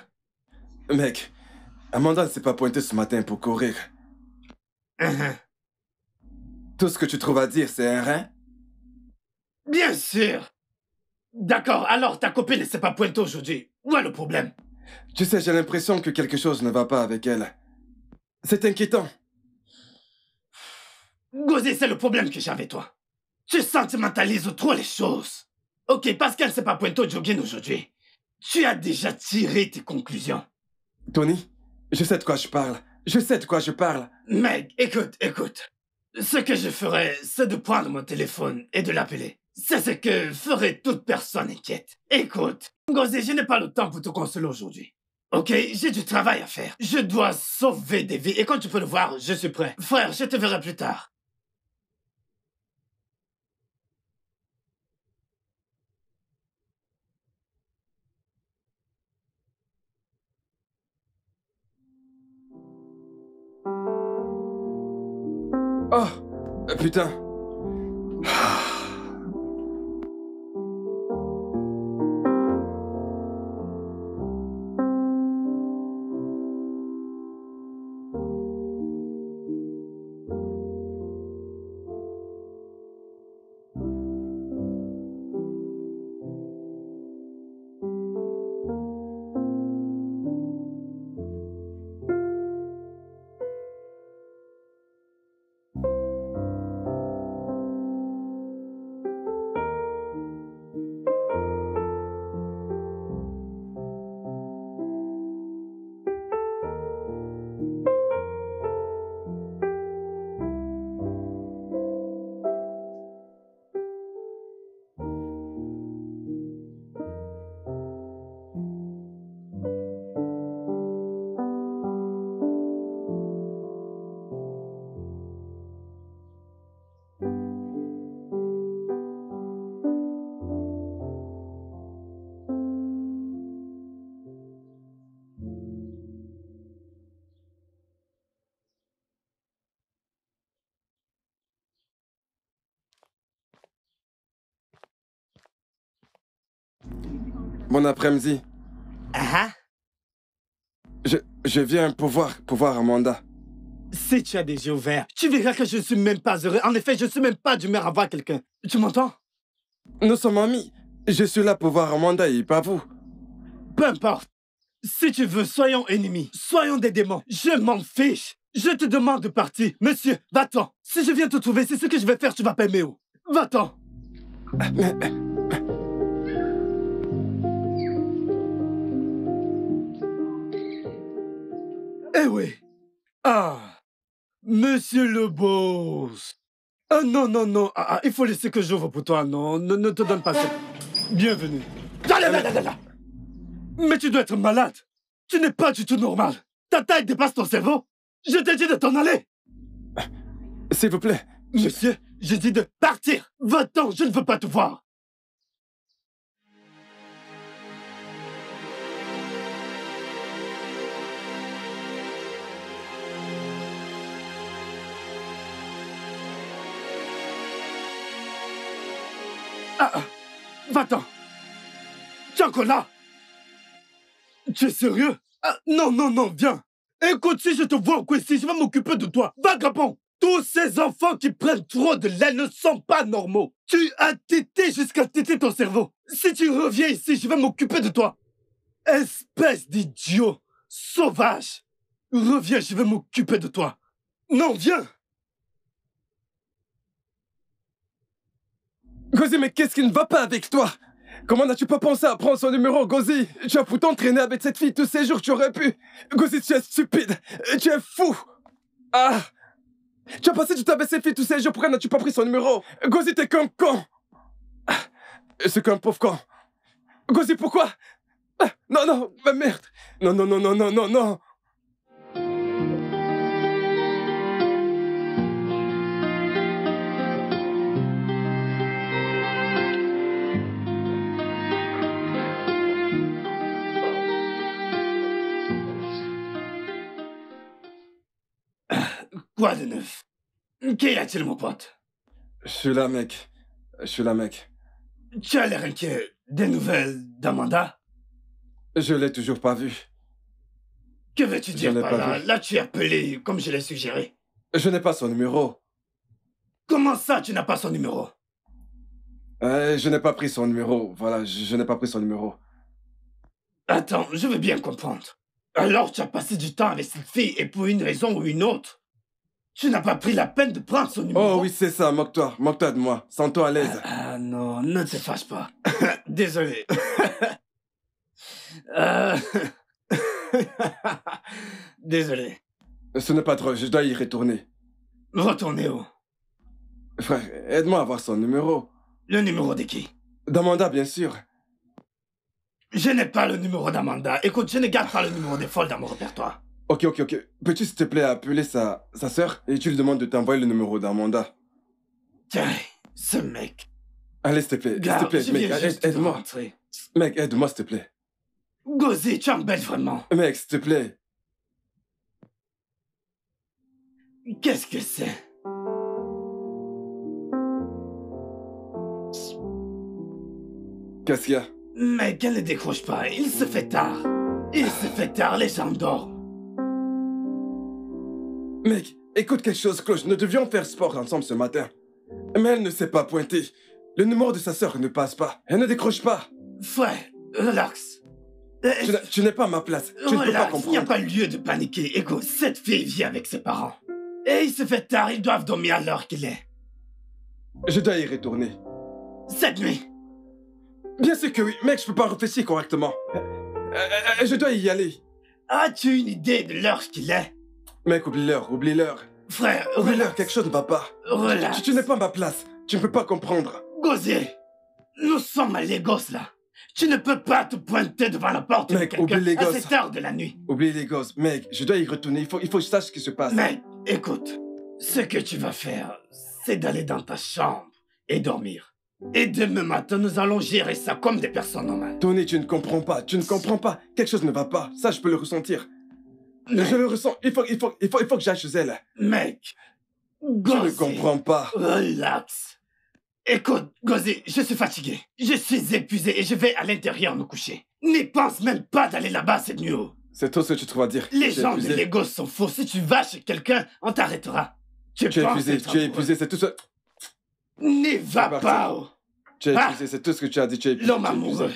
Mec, Amanda ne s'est pas pointée ce matin pour courir. Tout ce que tu trouves à dire, c'est un rein? Bien sûr. D'accord, alors ta copine ne s'est pas pointée aujourd'hui. Où est le problème? Tu sais, j'ai l'impression que quelque chose ne va pas avec elle. C'est inquiétant. Gozé, c'est le problème que j'ai avec toi. Tu sentimentalises trop les choses. Ok, parce qu'elle ne s'est pas pointée au jogging aujourd'hui. Tu as déjà tiré tes conclusions. Tony, je sais de quoi je parle. Mec, écoute. Ce que je ferais, c'est de prendre mon téléphone et de l'appeler. C'est ce que ferait toute personne inquiète. Écoute, Ngozi, je n'ai pas le temps pour te consoler aujourd'hui. Ok, j'ai du travail à faire. Je dois sauver des vies et quand tu peux le voir, je suis prêt. Frère, je te verrai plus tard. Oh, putain. Bon après-midi. Je viens pour voir Amanda. Si tu as des yeux ouverts, tu verras que je ne suis même pas heureux. En effet, je ne suis même pas d'humeur à voir quelqu'un. Tu m'entends? Nous sommes amis. Je suis là pour voir Amanda et pas vous. Peu importe. Si tu veux, soyons ennemis. Soyons des démons. Je m'en fiche. Je te demande de partir. Monsieur, va-t'en. Si je viens te trouver, c'est ce que je vais faire. Tu vas pas aimer. Va-t'en. Eh oui. Ah, monsieur le boss. Ah non, non, non. Ah, ah, il faut laisser que j'ouvre pour toi. Non, ne te donne pas ça. Bienvenue. Là. Mais tu dois être malade. Tu n'es pas du tout normal. Ta taille dépasse ton cerveau. Je t'ai dit de t'en aller. S'il vous plaît. Monsieur, j'ai dit de partir. Va-t'en, je ne veux pas te voir. Ah, va-t'en. Tu es encore là? Tu es sérieux? Ah, non, non, non, viens. Écoute, si je te vois encore ici, je vais m'occuper de toi. Vagabond, tous ces enfants qui prennent trop de lait ne sont pas normaux. Tu as tété jusqu'à téter ton cerveau. Si tu reviens ici, je vais m'occuper de toi. Espèce d'idiot sauvage. Reviens, je vais m'occuper de toi. Non, viens. Gozi, mais qu'est-ce qui ne va pas avec toi? Comment n'as-tu pas pensé à prendre son numéro, Gozi? Tu as pourtant traîné avec cette fille tous ces jours, tu aurais pu. Gozi, tu es stupide. Tu es fou. Ah. Tu as passé du temps avec cette fille tous ces jours, pourquoi n'as-tu pas pris son numéro? Gozi, t'es comme con. C'est comme pauvre con. Gozi, pourquoi? Ah, non, non, mais merde. Non, non, non, non, non, non, non. Quoi de neuf? Qu'y a-t-il, mon pote? Je suis là, mec. Je suis là, mec. Tu as l'air inquiet. Des nouvelles d'Amanda? Je l'ai toujours pas vue. Que veux-tu dire par là? Là, tu es appelé, comme je l'ai suggéré. Je n'ai pas son numéro. Comment ça, tu n'as pas son numéro? Je n'ai pas pris son numéro. Voilà, je n'ai pas pris son numéro. Attends, je veux bien comprendre. Alors, tu as passé du temps avec cette fille et pour une raison ou une autre? Tu n'as pas pris la peine de prendre son numéro. Oh oui, c'est ça, moque-toi de moi, sens-toi à l'aise. Ah non, ne te fâche pas. Désolé. Désolé. Ce n'est pas trop, je dois y retourner. Retourner où? Frère, aide-moi à avoir son numéro. Le numéro de qui? D'Amanda, bien sûr. Je n'ai pas le numéro d'Amanda. Écoute, je ne garde pas le numéro des folles dans mon répertoire. Ok. Peux-tu, s'il te plaît, appeler sa sœur et tu lui demandes de t'envoyer le numéro d'Amanda? Tiens, ce mec. Allez, s'il te plaît, mec, aide-moi. Mec, aide-moi, s'il te plaît. Gozi, tu embêtes vraiment. Mec, s'il te plaît. Qu'est-ce que c'est? Qu'est-ce qu'il y a? Mec, elle ne décroche pas, il se fait tard. Il se fait tard, les gens dorment. Mec, écoute quelque chose, cloche. Nous devions faire sport ensemble ce matin. Mais elle ne s'est pas pointée. Le numéro de sa sœur ne passe pas. Elle ne décroche pas. Frère, relax. Tu n'es pas à ma place. Tu ne peux pas comprendre. Il n'y a pas lieu de paniquer. Écoute, cette fille vit avec ses parents. Et il se fait tard, ils doivent dormir à l'heure qu'il est. Je dois y retourner. Cette nuit? Bien sûr que oui. Mec, je peux pas réfléchir correctement. Je dois y aller. As-tu une idée de l'heure qu'il est? Mec, oublie l'heure. Frère, oublie l'heure, quelque chose ne va pas. Relax. Tu n'es pas à ma place, tu ne peux pas comprendre. Gozi, nous sommes à Lagos là. Tu ne peux pas te pointer devant la porte de quelqu'un à cette heure de la nuit. Oublie Lagos, mec, je dois y retourner, il faut que je sache ce qui se passe. Mec, écoute, ce que tu vas faire, c'est d'aller dans ta chambre et dormir. Et demain matin, nous allons gérer ça comme des personnes normales. Tony, tu ne comprends pas. Quelque chose ne va pas, ça je peux le ressentir. Mec. Je le ressens, il faut que j'aille chez elle. Mec, Gozi, tu ne comprends pas. Relax. Écoute, Gozi, je suis fatigué. Je suis épuisé et je vais à l'intérieur me coucher. N'y pense même pas d'aller là-bas cette nuit. C'est tout ce que tu trouves à dire. Les gens de Lagos sont faux. Si tu vas chez quelqu'un, on t'arrêtera. Tu es épuisé, c'est tout ce... N'y va pas. Tu es épuisé, c'est tout ce que tu as dit. Tu es épuisé. L'homme amoureux.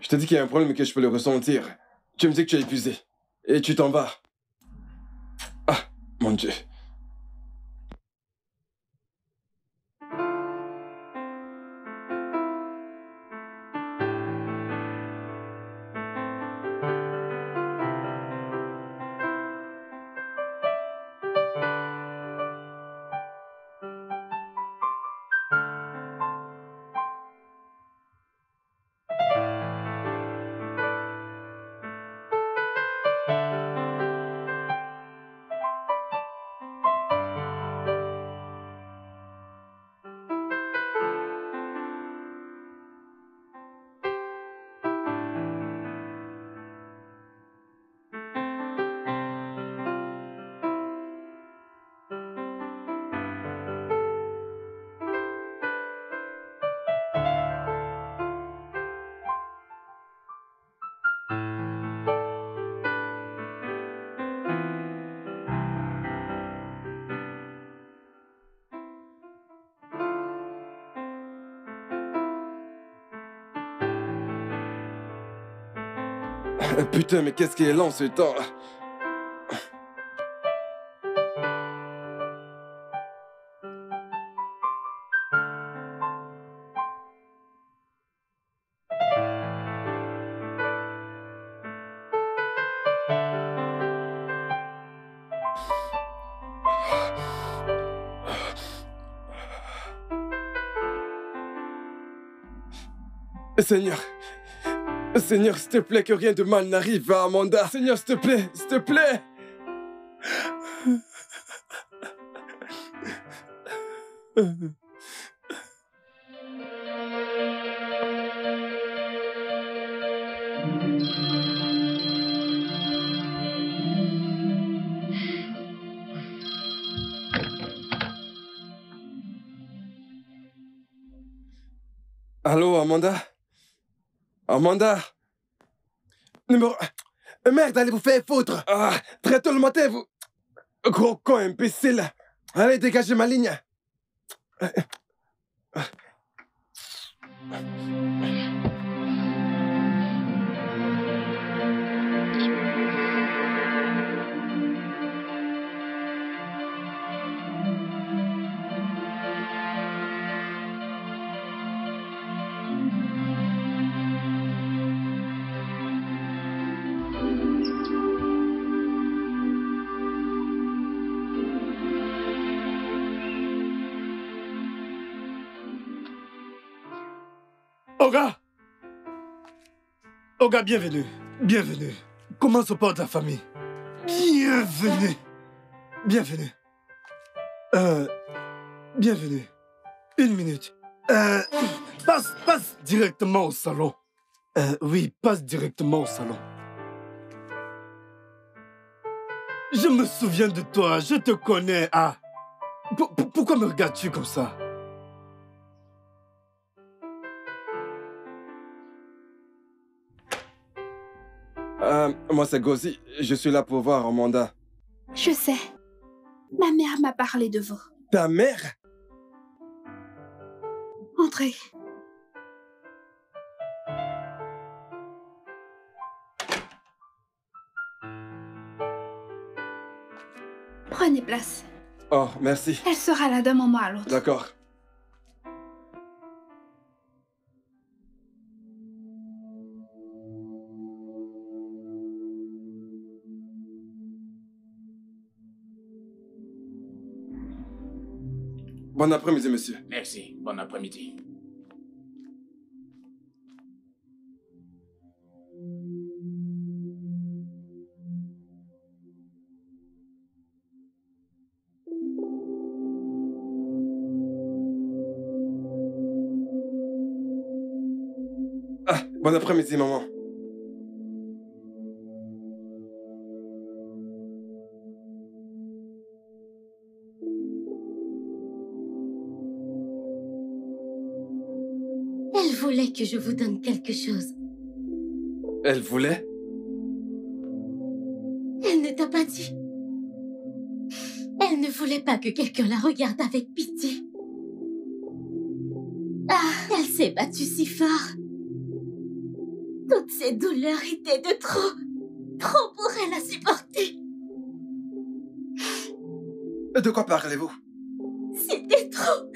Je te dis qu'il y a un problème et que je peux le ressentir. Tu me dis que tu es épuisé. Et tu t'en vas. Ah, mon Dieu. Putain, mais qu'est-ce qui est lent ce temps là? Seigneur, Seigneur, s'il te plaît, que rien de mal n'arrive à Amanda. Seigneur, s'il te plaît, s'il te plaît. Allô, Amanda? Amanda! Numéro... Merde, allez vous faire foutre! Ah, très tôt le matin, vous... Gros con, imbécile! Allez, dégagez ma ligne! Oga! Oga, bienvenue. Bienvenue. Comment se porte la famille? Bienvenue. Bienvenue. Bienvenue. Une minute. Passe directement au salon. Oui, passe directement au salon. Je me souviens de toi, je te connais. Ah! Pourquoi me regardes-tu comme ça? Moi c'est Gozi, je suis là pour voir Amanda. Je sais. Ma mère m'a parlé de vous. Ta mère? Entrez. Prenez place. Oh, merci. Elle sera là d'un moment à l'autre. D'accord. Bon après-midi, monsieur. Merci. Bon après-midi. Ah, bon après-midi, maman. Elle voulait que je vous donne quelque chose. Elle voulait? Elle ne t'a pas dit. Elle ne voulait pas que quelqu'un la regarde avec pitié. Ah, elle s'est battue si fort. Toutes ces douleurs étaient de trop. Trop pour elle à supporter. De quoi parlez-vous? C'était trop.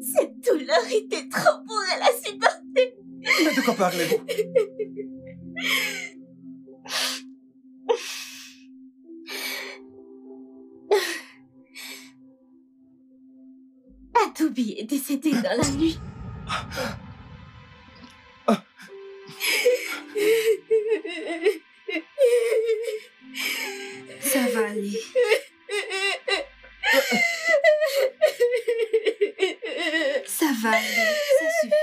Cette douleur était trop pour elle à supporter. Mais de quoi parlez-vous? Atoubi est décédé dans la nuit. Ça va aller. Ça va aller, ça suffit.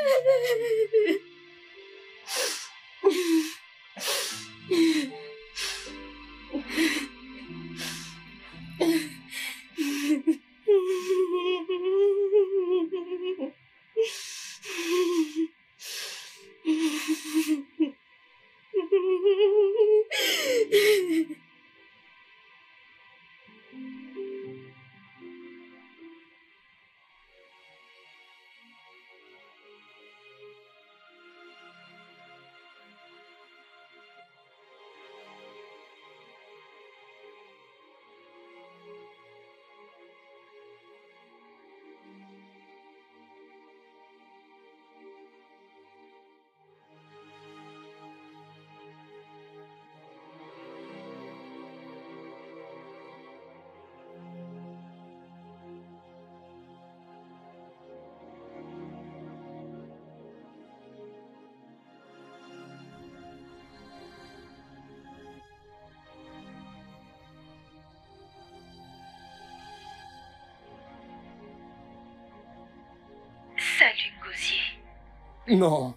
Non.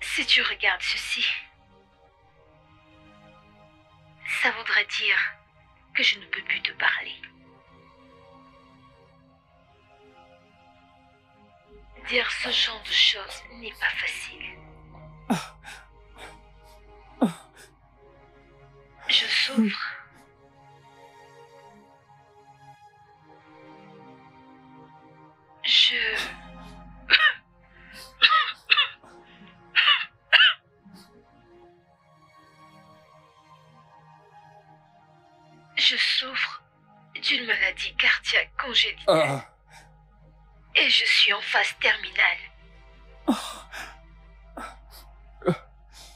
Si tu regardes ceci, ça voudrait dire que je ne peux plus te parler. Dire ce genre de choses n'est pas facile. Je souffre. Je souffre d'une maladie cardiaque congénitale. Et je suis en phase terminale.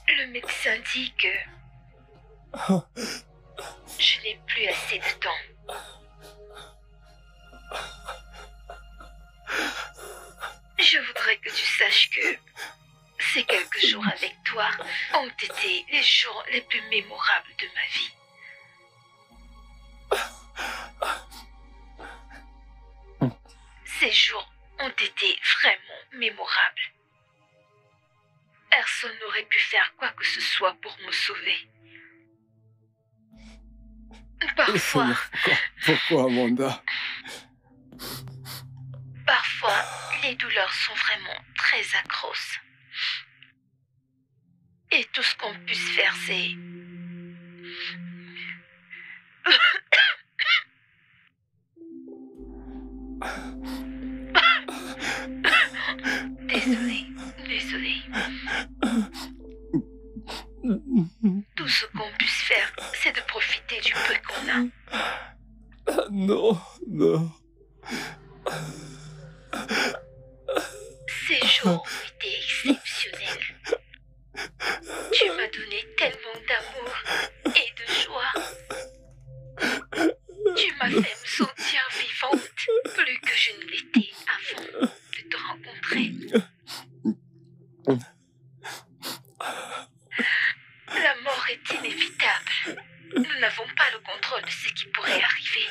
Le médecin dit que je n'ai plus assez de temps. Je voudrais que tu saches que ces quelques jours avec toi ont été les jours les plus mémorables de ma vie. Ces jours ont été vraiment mémorables. Personne n'aurait pu faire quoi que ce soit pour me sauver. Parfois... Pourquoi, Amanda? Parfois, les douleurs sont vraiment très atroces. Et tout ce qu'on puisse faire, c'est... Désolée, désolée. Tout ce qu'on puisse faire, c'est de profiter du peu qu'on a. Non, non. Ces jours ont été exceptionnels. Tu m'as donné tellement d'amour et de joie. Tu m'as fait me sentir vivante plus que je ne l'étais avant de te rencontrer. La mort est inévitable. Nous n'avons pas le contrôle de ce qui pourrait arriver.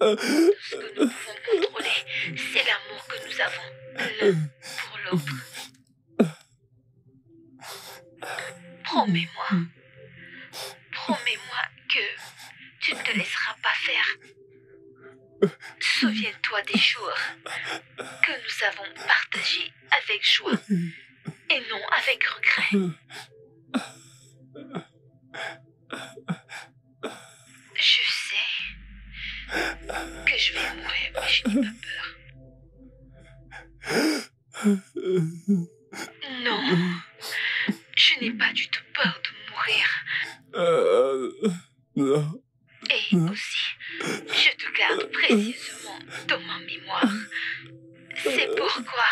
Tout ce que nous pouvons contrôler, c'est l'amour que nous avons l'un pour l'autre. Promets-moi. Promets-moi que... tu ne te laisseras pas faire. Souviens-toi des jours que nous avons partagés avec joie et non avec regret. Je sais que je vais mourir, mais je n'ai pas peur. Non, je n'ai pas du tout peur de mourir. Non. Et aussi, je te garde précieusement dans ma mémoire. C'est pourquoi...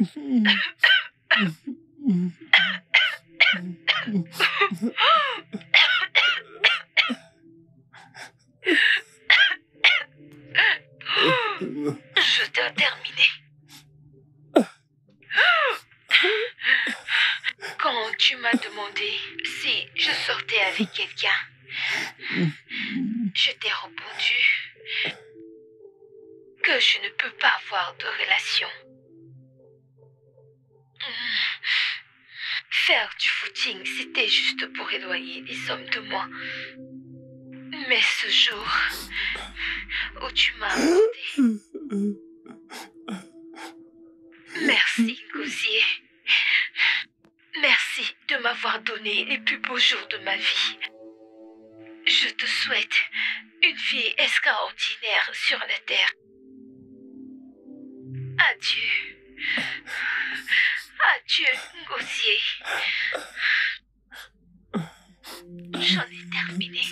Je dois terminer. Quand tu m'as demandé si je sortais avec quelqu'un, je t'ai répondu que je ne peux pas avoir de relation. Faire du footing, c'était juste pour éloigner les hommes de moi. Mais ce jour où tu m'as abordé... Merci, Gosier. Merci de m'avoir donné les plus beaux jours de ma vie. Je te souhaite une vie extraordinaire sur la terre. Adieu. Adieu, Gosier. J'en ai terminé.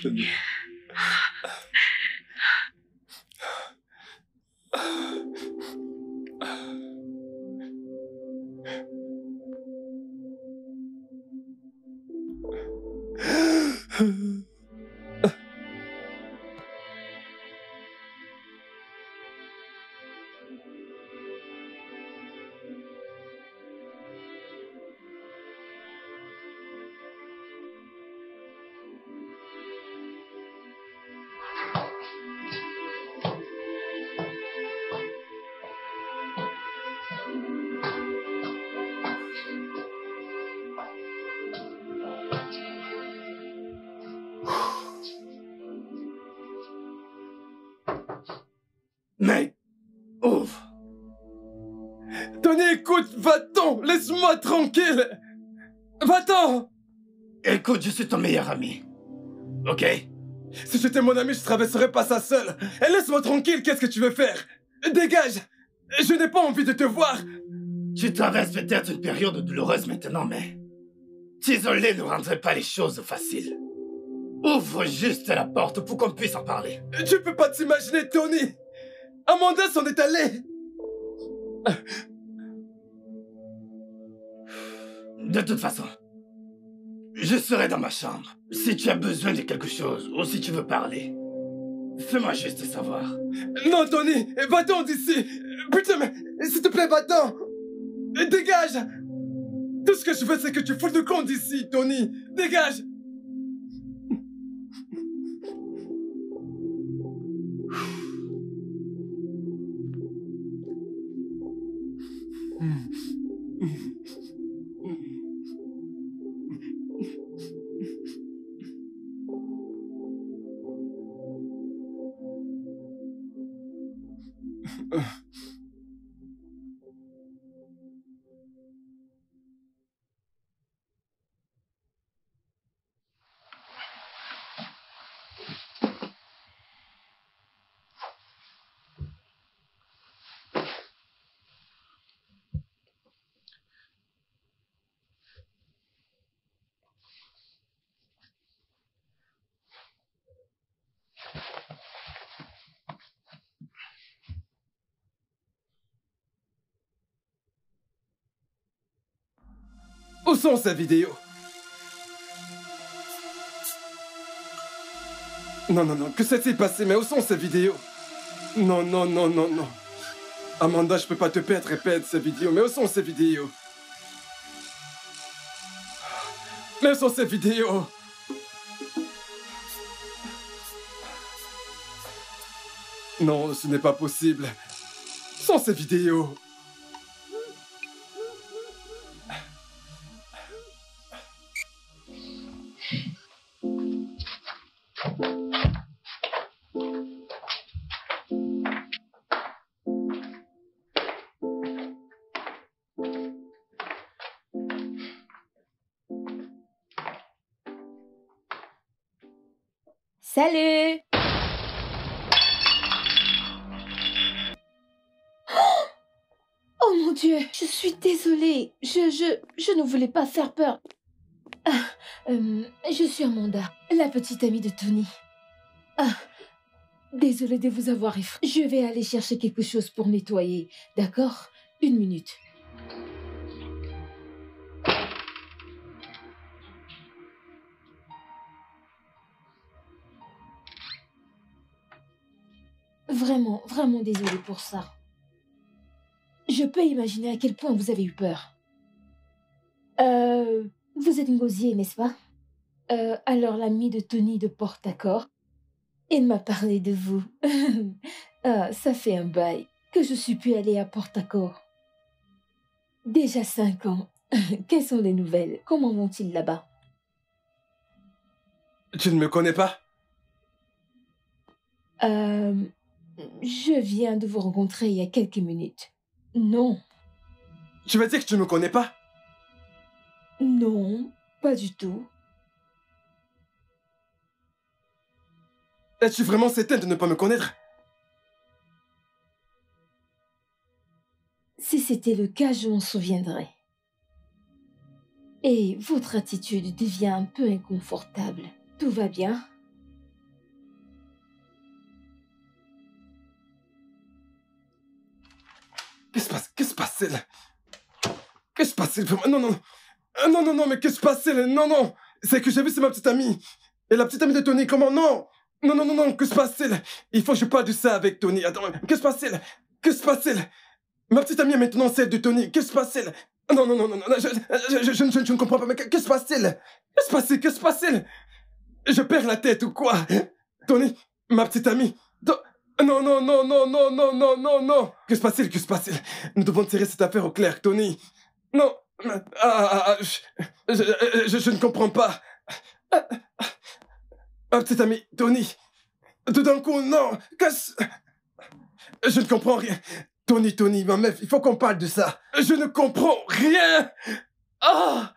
Mais... ouf. Tenez, écoute, va-t'en, laisse-moi tranquille. Va-t'en. Écoute, je suis ton meilleur ami. Ok? Si j'étais mon ami, je traverserais pas ça seul. Et laisse-moi tranquille, qu'est-ce que tu veux faire? Dégage. Je n'ai pas envie de te voir. Tu traverses peut-être une période douloureuse maintenant, mais... t'isoler ne rendrait pas les choses faciles. Ouvre juste la porte pour qu'on puisse en parler. Tu peux pas t'imaginer, Tony. Amanda s'en est allée. De toute façon, je serai dans ma chambre. Si tu as besoin de quelque chose ou si tu veux parler, fais-moi juste savoir. Non, Tony, va-t'en d'ici. Putain, mais s'il te plaît, va-t'en. Dégage. Tout ce que je veux, c'est que tu foutes le camp d'ici, Tony. Dégage. Où sont ces vidéos? Non, non, non, que s'est-il passé? Mais où sont ces vidéos? Non, non, non, non, non. Amanda, je peux pas te perdre ces vidéos. Mais où sont ces vidéos? Mais où sont ces vidéos? Non, ce n'est pas possible. Où sont ces vidéos? Salut! Oh mon Dieu, je suis désolée. Je ne voulais pas faire peur. Ah, je suis Amanda, la petite amie de Tony. Ah, désolée de vous avoir effrayé. Je vais aller chercher quelque chose pour nettoyer, d'accord? 1 minute. Vraiment, vraiment désolée pour ça. Je peux imaginer à quel point vous avez eu peur. Vous êtes Ngozié, n'est-ce pas? Alors l'ami de Tony de Port-Accord, il m'a parlé de vous. Ah, ça fait un bail que je suis pu aller à Port-Accord. Déjà 5 ans. Quelles sont les nouvelles? Comment vont-ils là-bas? Tu ne me connais pas? Je viens de vous rencontrer il y a quelques minutes. Non. Tu veux dire que tu ne me connais pas? Non, pas du tout. Es-tu vraiment certaine de ne pas me connaître? Si c'était le cas, je m'en souviendrais. Et votre attitude devient un peu inconfortable. Tout va bien? Qu'est-ce qui se passe-t-il? Qu'est-ce qui se passe-t-il vraiment? Non, non, non. Non, non, non, mais qu'est-ce qui se passe-t-il? Non, non. C'est que j'ai vu, c'est ma petite amie. Et la petite amie de Tony, comment? Non. Non, non, non, non. Qu'est-ce qui se passe-t-il? Il faut que je parle de ça avec Tony. Attends, qu'est-ce qui se passe-t-il? Qu'est-ce qui se passe-t-il? Ma petite amie est maintenant celle de Tony. Qu'est-ce qui se passe-t-il? Non, non, non, non, non. Je ne comprends pas. Mais qu'est-ce qui se passe-t-il? Qu'est-ce qui se passe-t-il? Qu'est-ce qui se passe-t-il? Je perds la tête ou quoi? Tony, ma petite amie. Non, non, non, non, non, non, non, non, non. Que se passe-t-il? Que se passe-t-il? Nous devons tirer cette affaire au clair, Tony. Non. Je ne comprends pas. Ma petite amie, Tony. Tout d'un coup, non. Qu'est-ce... Je ne comprends rien. Tony, ma meuf, il faut qu'on parle de ça. Je ne comprends rien. Ah!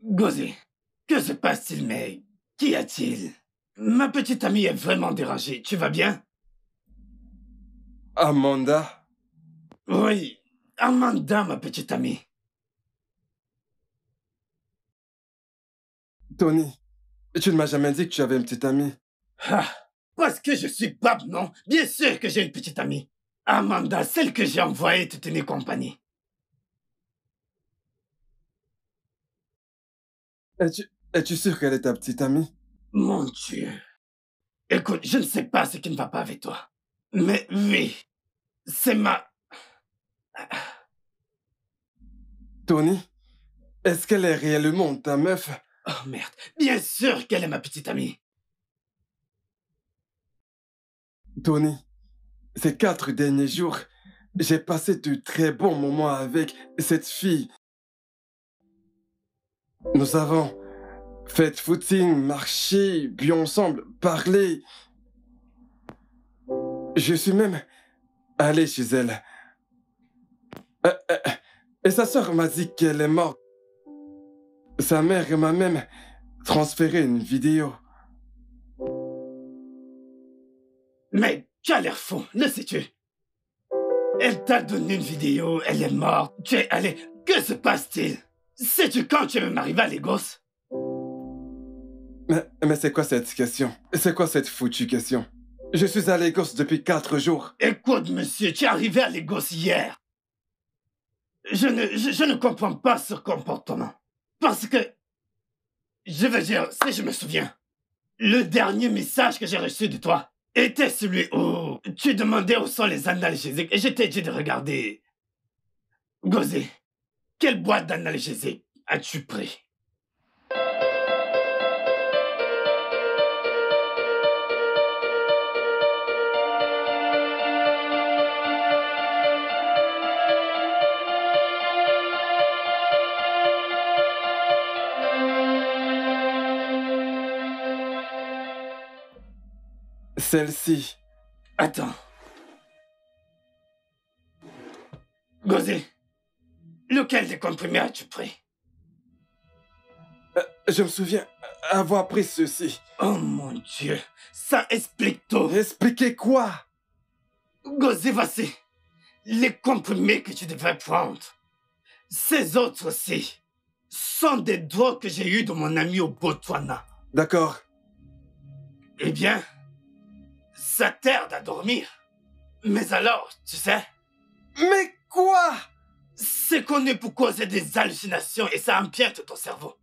Gozé, que se passe-t-il, May? Qu'y a-t-il? Ma petite amie est vraiment dérangée. Tu vas bien? Amanda? Oui, Amanda, ma petite amie. Tony, tu ne m'as jamais dit que tu avais une petite amie. Ah, parce que je suis pape, non? Bien sûr que j'ai une petite amie. Amanda, celle que j'ai envoyée te tenir compagnie. Es-tu sûr qu'elle est ta petite amie? Mon Dieu. Écoute, je ne sais pas ce qui ne va pas avec toi. Mais oui, c'est ma... Tony, est-ce qu'elle est réellement ta meuf? Oh merde, bien sûr qu'elle est ma petite amie. Tony, ces 4 derniers jours, j'ai passé de très bons moments avec cette fille. Nous avons fait footing, marché, bu ensemble, parlé. Je suis même allé chez elle. Et sa sœur m'a dit qu'elle est morte. Sa mère m'a même transféré une vidéo. Mais tu as l'air fou, le sais-tu? Elle t'a donné une vidéo, elle est morte, tu es allé. Que se passe-t-il? Sais-tu quand tu es même arrivé à Lagos? Mais c'est quoi cette question? C'est quoi cette foutue question? Je suis à Lagos depuis 4 jours. Écoute, monsieur, tu es arrivé à Lagos hier. Je ne comprends pas ce comportement. Parce que... Je veux dire, si je me souviens, le dernier message que j'ai reçu de toi était celui où tu demandais où sont les analgésiques et je t'ai dit de regarder... Gozé. Quelle boîte d'analgésique as-tu pris? Celle-ci. Attends. Gozé. Lequel des comprimés as-tu pris? Je me souviens avoir pris ceci. Oh mon Dieu, ça explique tout. Expliquer quoi? Gozé, voici les comprimés que tu devais prendre. Ces autres-ci sont des drogues que j'ai eues de mon ami au Botswana. D'accord. Eh bien, ça t'aide à dormir. Mais alors, tu sais? Mais quoi? C'est connu pour causer des hallucinations et ça empiète ton cerveau.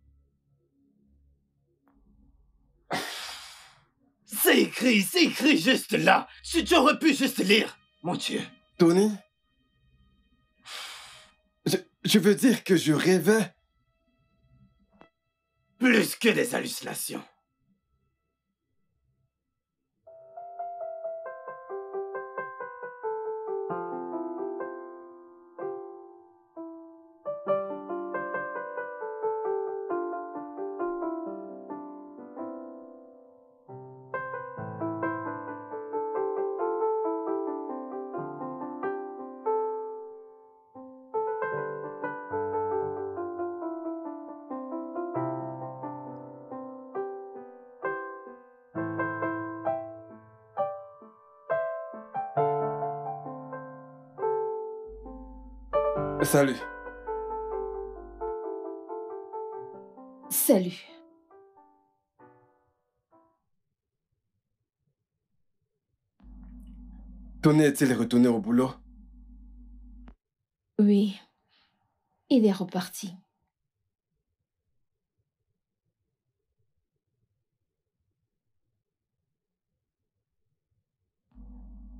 C'est écrit juste là. Si tu aurais pu juste lire, mon Dieu. Tony, je veux dire que je rêvais. Plus que des hallucinations. Salut. Salut. Tony est-il retourné au boulot? Oui, il est reparti.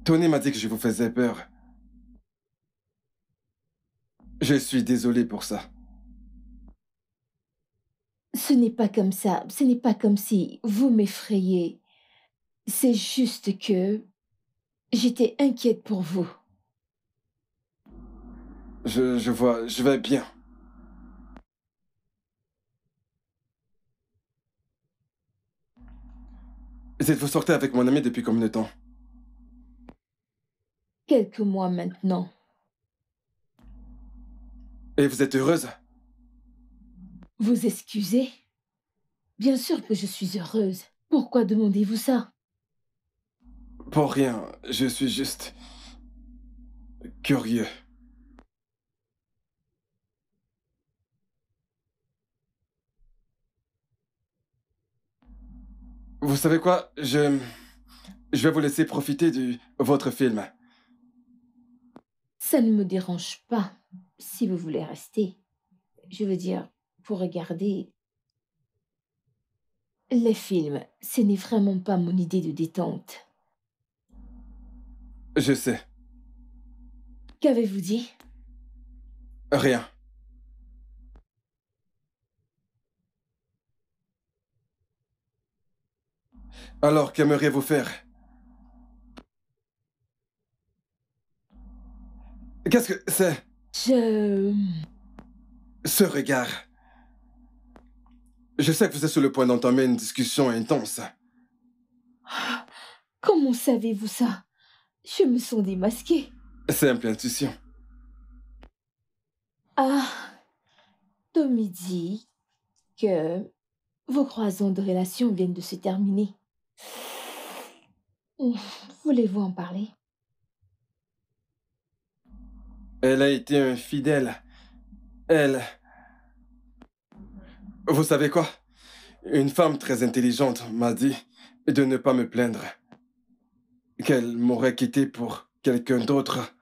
Tony m'a dit que je vous faisais peur. Je suis désolé pour ça. Ce n'est pas comme ça. Ce n'est pas comme si vous m'effrayez. C'est juste que j'étais inquiète pour vous. Je vois, je vais bien. Vous sortez avec mon ami depuis combien de temps? Quelques mois maintenant. Et vous êtes heureuse? Vous excusez? Bien sûr que je suis heureuse. Pourquoi demandez-vous ça? Pour rien, je suis juste... curieux. Vous savez quoi? Je vais vous laisser profiter de votre film. Ça ne me dérange pas, si vous voulez rester. Je veux dire... pour regarder les films, ce n'est vraiment pas mon idée de détente. Je sais. Qu'avez-vous dit? Rien. Alors, qu'aimeriez-vous faire? Qu'est-ce que c'est? Ce regard... Je sais que vous êtes sur le point d'entamer une discussion intense. Comment savez-vous ça? Je me sens démasquée. Simple intuition. Ah, Tommy dit que vos croisons de relations viennent de se terminer. Voulez-vous en parler? Elle a été infidèle. Elle... Vous savez quoi? Une femme très intelligente m'a dit de ne pas me plaindre. Qu'elle m'aurait quitté pour quelqu'un d'autre.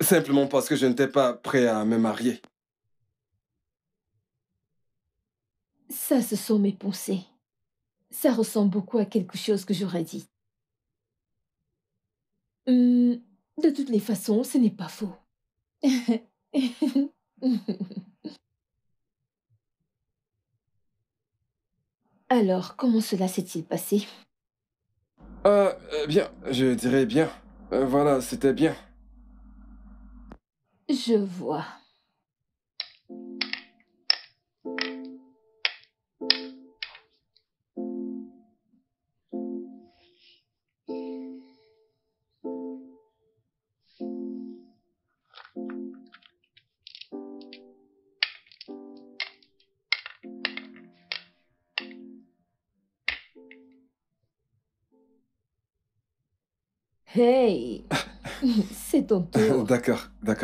Simplement parce que je n'étais pas prêt à me marier. Ça, ce sont mes pensées. Ça ressemble beaucoup à quelque chose que j'aurais dit. De toutes les façons, ce n'est pas faux. Alors, comment cela s'est-il passé? Bien, je dirais bien. Voilà, c'était bien. Je vois. Hey, c'est ton tour. D'accord. Hey.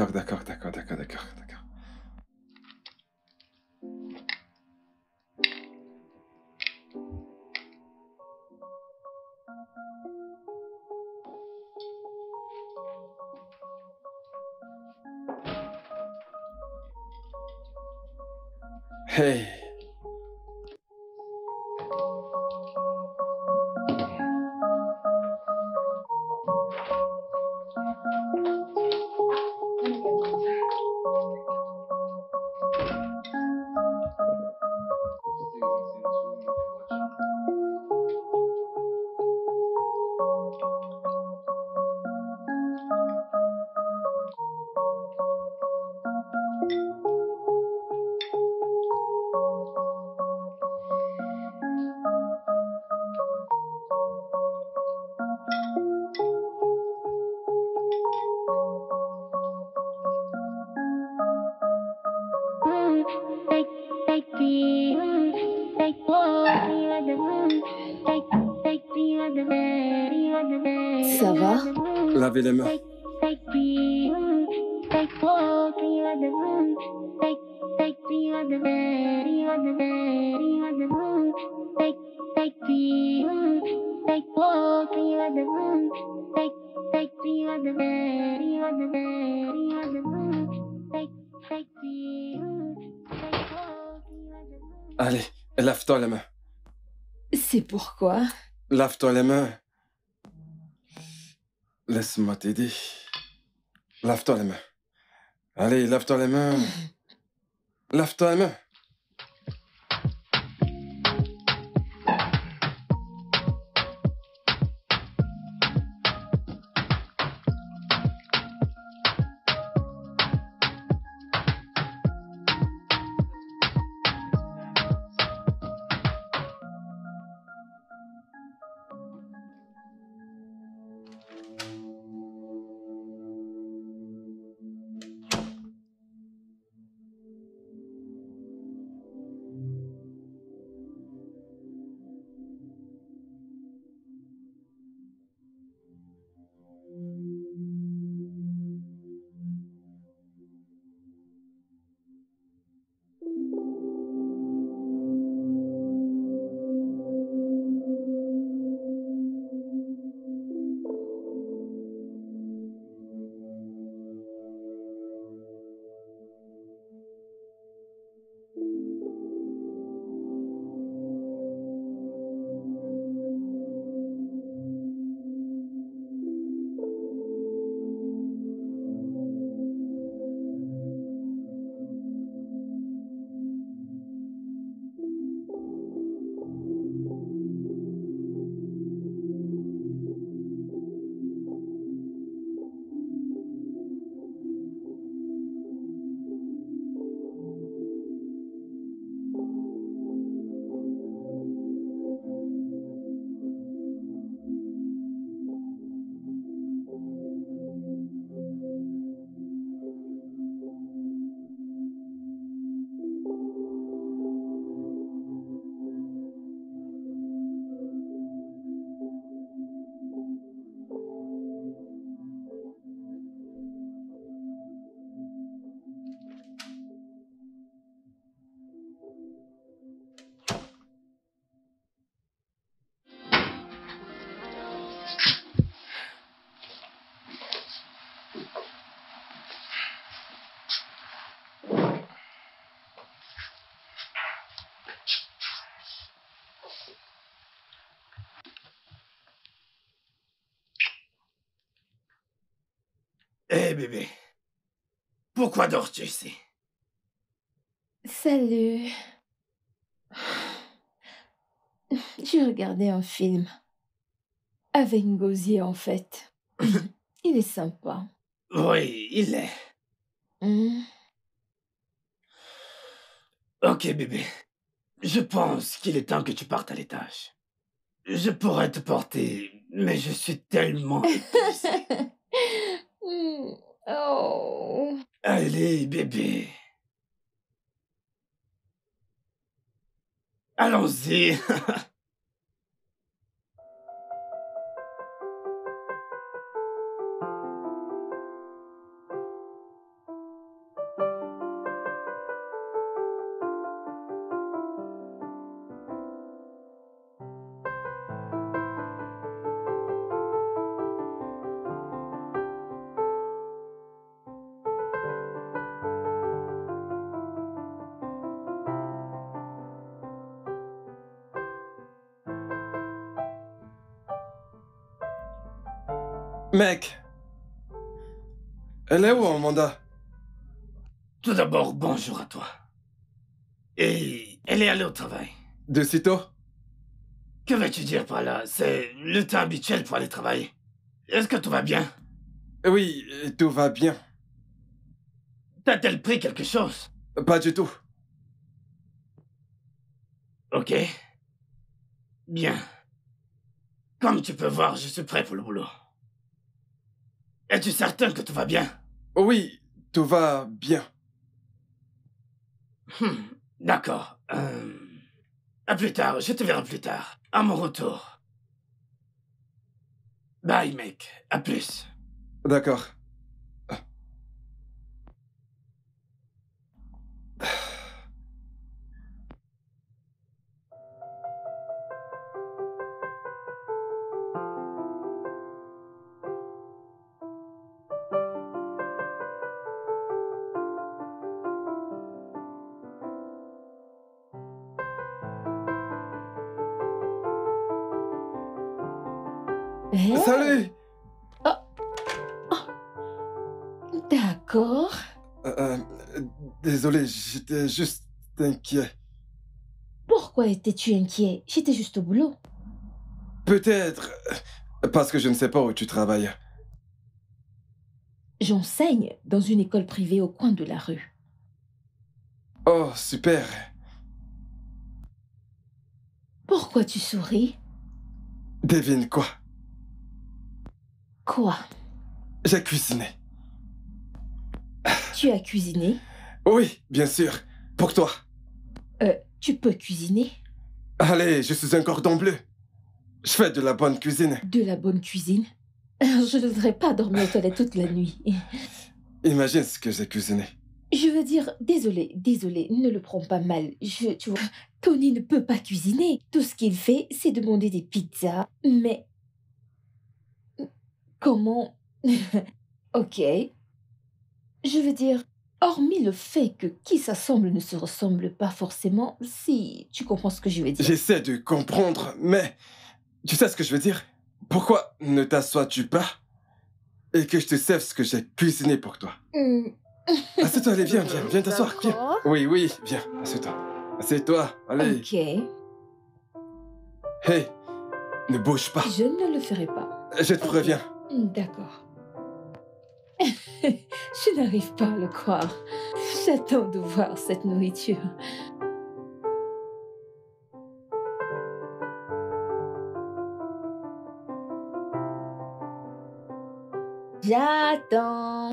Ça va? Lavez les mains. Allez, lave-toi les mains. C'est pourquoi? Lave-toi les mains. Laisse-moi t'aider. Lave-toi les mains. Allez, lave-toi les mains. Lave-toi les mains. Hé, bébé, pourquoi dors-tu ici? Salut. J'ai regardé un film. Avec Ngozi, en fait. Il est sympa. Oui, il l'est. Ok, bébé. Je pense qu'il est temps que tu partes à l'étage. Je pourrais te porter, mais je suis tellement... Oh. Allez, bébé. Allons-y. Mec, elle est où, Amanda? Tout d'abord, bonjour à toi. Et elle est allée au travail. De sitôt? Que veux-tu dire par là? C'est le temps habituel pour aller travailler. Est-ce que tout va bien? Oui, tout va bien. T'as-t-elle pris quelque chose? Pas du tout. Ok. Bien. Comme tu peux voir, je suis prêt pour le boulot. Es-tu certain que tout va bien? Oui, tout va bien. D'accord. À plus tard, je te verrai plus tard. À mon retour. Bye, mec. À plus. D'accord. Salut. D'accord. Désolé, j'étais juste inquiet. Pourquoi étais-tu inquiet? J'étais juste au boulot. Peut-être parce que je ne sais pas où tu travailles. J'enseigne dans une école privée au coin de la rue. Oh, super. Pourquoi tu souris? Devine quoi? Quoi? J'ai cuisiné. Tu as cuisiné? Oui, bien sûr. Pour toi. Tu peux cuisiner? Allez, je suis un cordon bleu. Je fais de la bonne cuisine. De la bonne cuisine? Je ne voudrais pas dormir aux toilettes toute la nuit. Imagine ce que j'ai cuisiné. Je veux dire, désolé, ne le prends pas mal. Tu vois, Tony ne peut pas cuisiner. Tout ce qu'il fait, c'est demander des pizzas. Mais... comment... Ok. Je veux dire, hormis le fait que qui s'assemble ne se ressemble pas forcément, si tu comprends ce que je veux dire. J'essaie de comprendre, mais tu sais ce que je veux dire? Pourquoi ne t'assois-tu pas et que je te serve ce que j'ai cuisiné pour toi? Assieds-toi, allez, viens t'asseoir, viens. Oui, viens, assieds-toi, allez. Ok. Hey, ne bouge pas. Je ne le ferai pas. Je te préviens. D'accord. Je n'arrive pas à le croire. J'attends de voir cette nourriture. J'attends.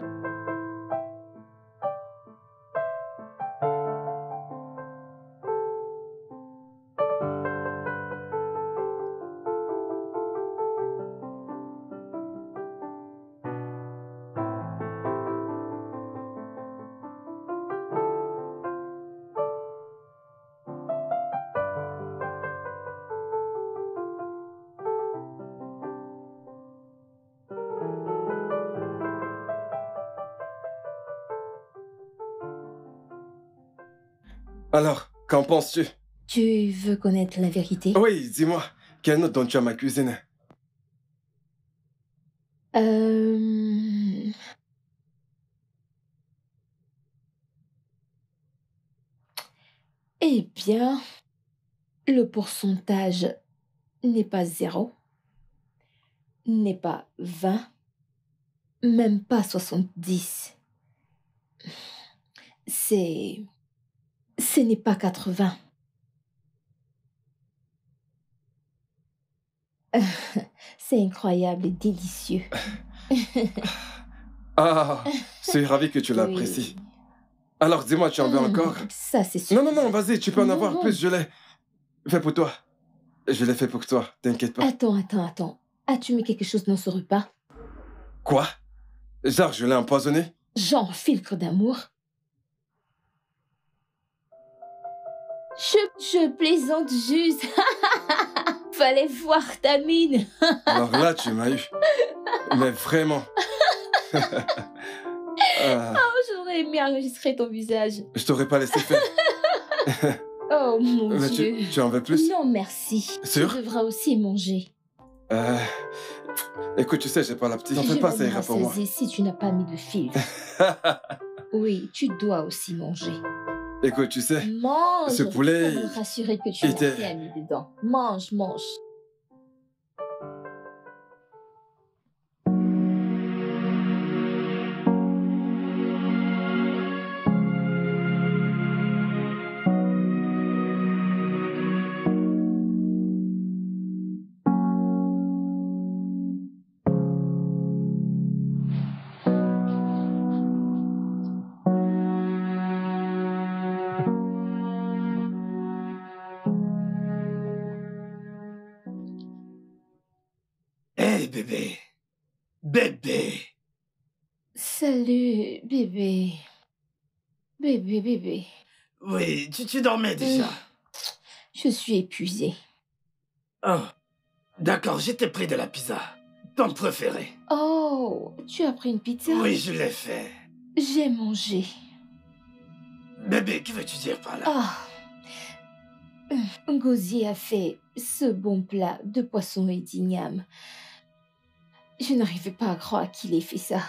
Alors, qu'en penses-tu? Tu veux connaître la vérité? Oui, dis-moi, quelle note donnes-tu à ma cuisine? Eh bien, le pourcentage n'est pas 0, n'est pas 20, même pas 70. C'est... ce n'est pas 80. C'est incroyable et délicieux. Ah, c'est ravi que tu l'apprécies. Oui. Alors, dis-moi, tu en veux encore? Ça, c'est sûr. Non, vas-y, tu peux en avoir plus, je l'ai fait pour toi. Je l'ai fait pour toi, t'inquiète pas. Attends. As-tu mis quelque chose dans ce repas? Quoi? Genre, je l'ai empoisonné? Genre, filtre d'amour? Je plaisante juste. Fallait voir ta mine. Alors là, tu m'as eu. Mais vraiment. Oh, j'aurais aimé enregistrer ton visage. Je t'aurais pas laissé faire. Oh mon Dieu. Tu en veux plus? Non, merci. Sûr? Tu devras aussi manger. Écoute, tu sais, j'ai pas l'appétit. T'en fais pas, ça ira pour moi. Si tu n'as pas mis de fil. Oui, tu dois aussi manger. Écoute, tu sais, mange, ce poulet, je peux me rassurer que tu n'as rien mis dedans. Mange. Bébé. Salut, bébé. Bébé. Oui, tu dormais déjà. Je suis épuisée. Oh, d'accord, je t'ai pris de la pizza. Ton préféré. Oh, tu as pris une pizza? Oui, je l'ai fait. J'ai mangé. Bébé, que veux-tu dire par là? Oh. Ngozi a fait ce bon plat de poisson et d'igname. Je n'arrivais pas à croire qu'il ait fait ça.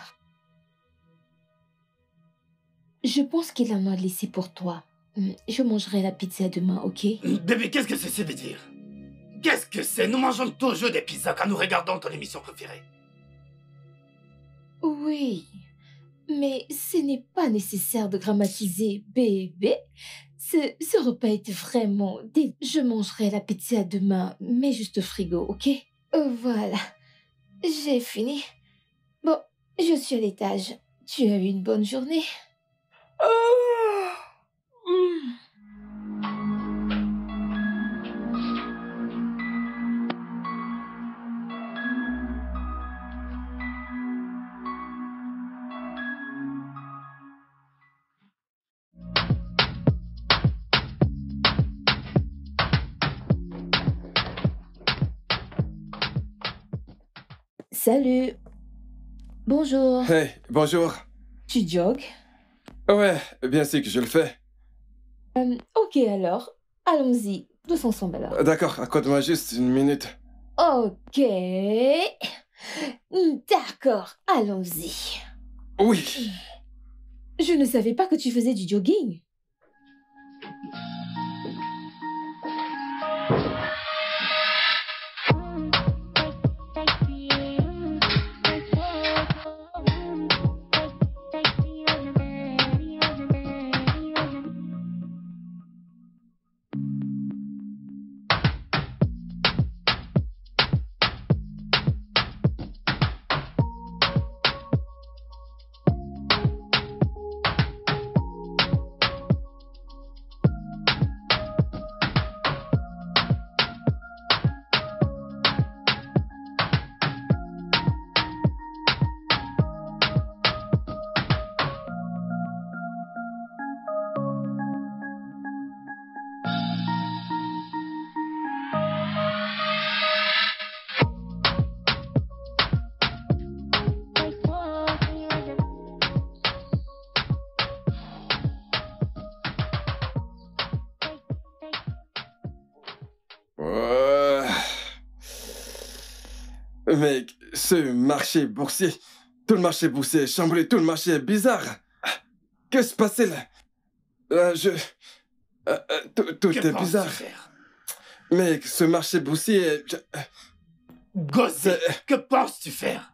Je pense qu'il en a laissé pour toi. Je mangerai la pizza demain, ok? Bébé, qu'est-ce que ceci veut dire? Qu'est-ce que c'est? Nous mangeons toujours des pizzas quand nous regardons ton émission préférée. Oui, mais ce n'est pas nécessaire de dramatiser, bébé. Ce repas était vraiment délicieux. Je mangerai la pizza demain, mais juste au frigo, ok? Voilà, j'ai fini. Bon, je suis à l'étage. Tu as eu une bonne journée? Oh. Mmh. Salut. Bonjour. Hey, bonjour. Tu jogues? Ouais, bien sûr que je le fais. Ok alors, allons-y, tous ensemble alors. D'accord, accorde-moi juste une minute. Ok. D'accord, allons-y. Oui. Je ne savais pas que tu faisais du jogging. Mec, ce marché boursier, tout le marché boursier est chamboulé, tout le marché est bizarre. Que se passe-t-il là? Tout est bizarre. Mec, ce marché boursier est... Gosé, que penses-tu faire?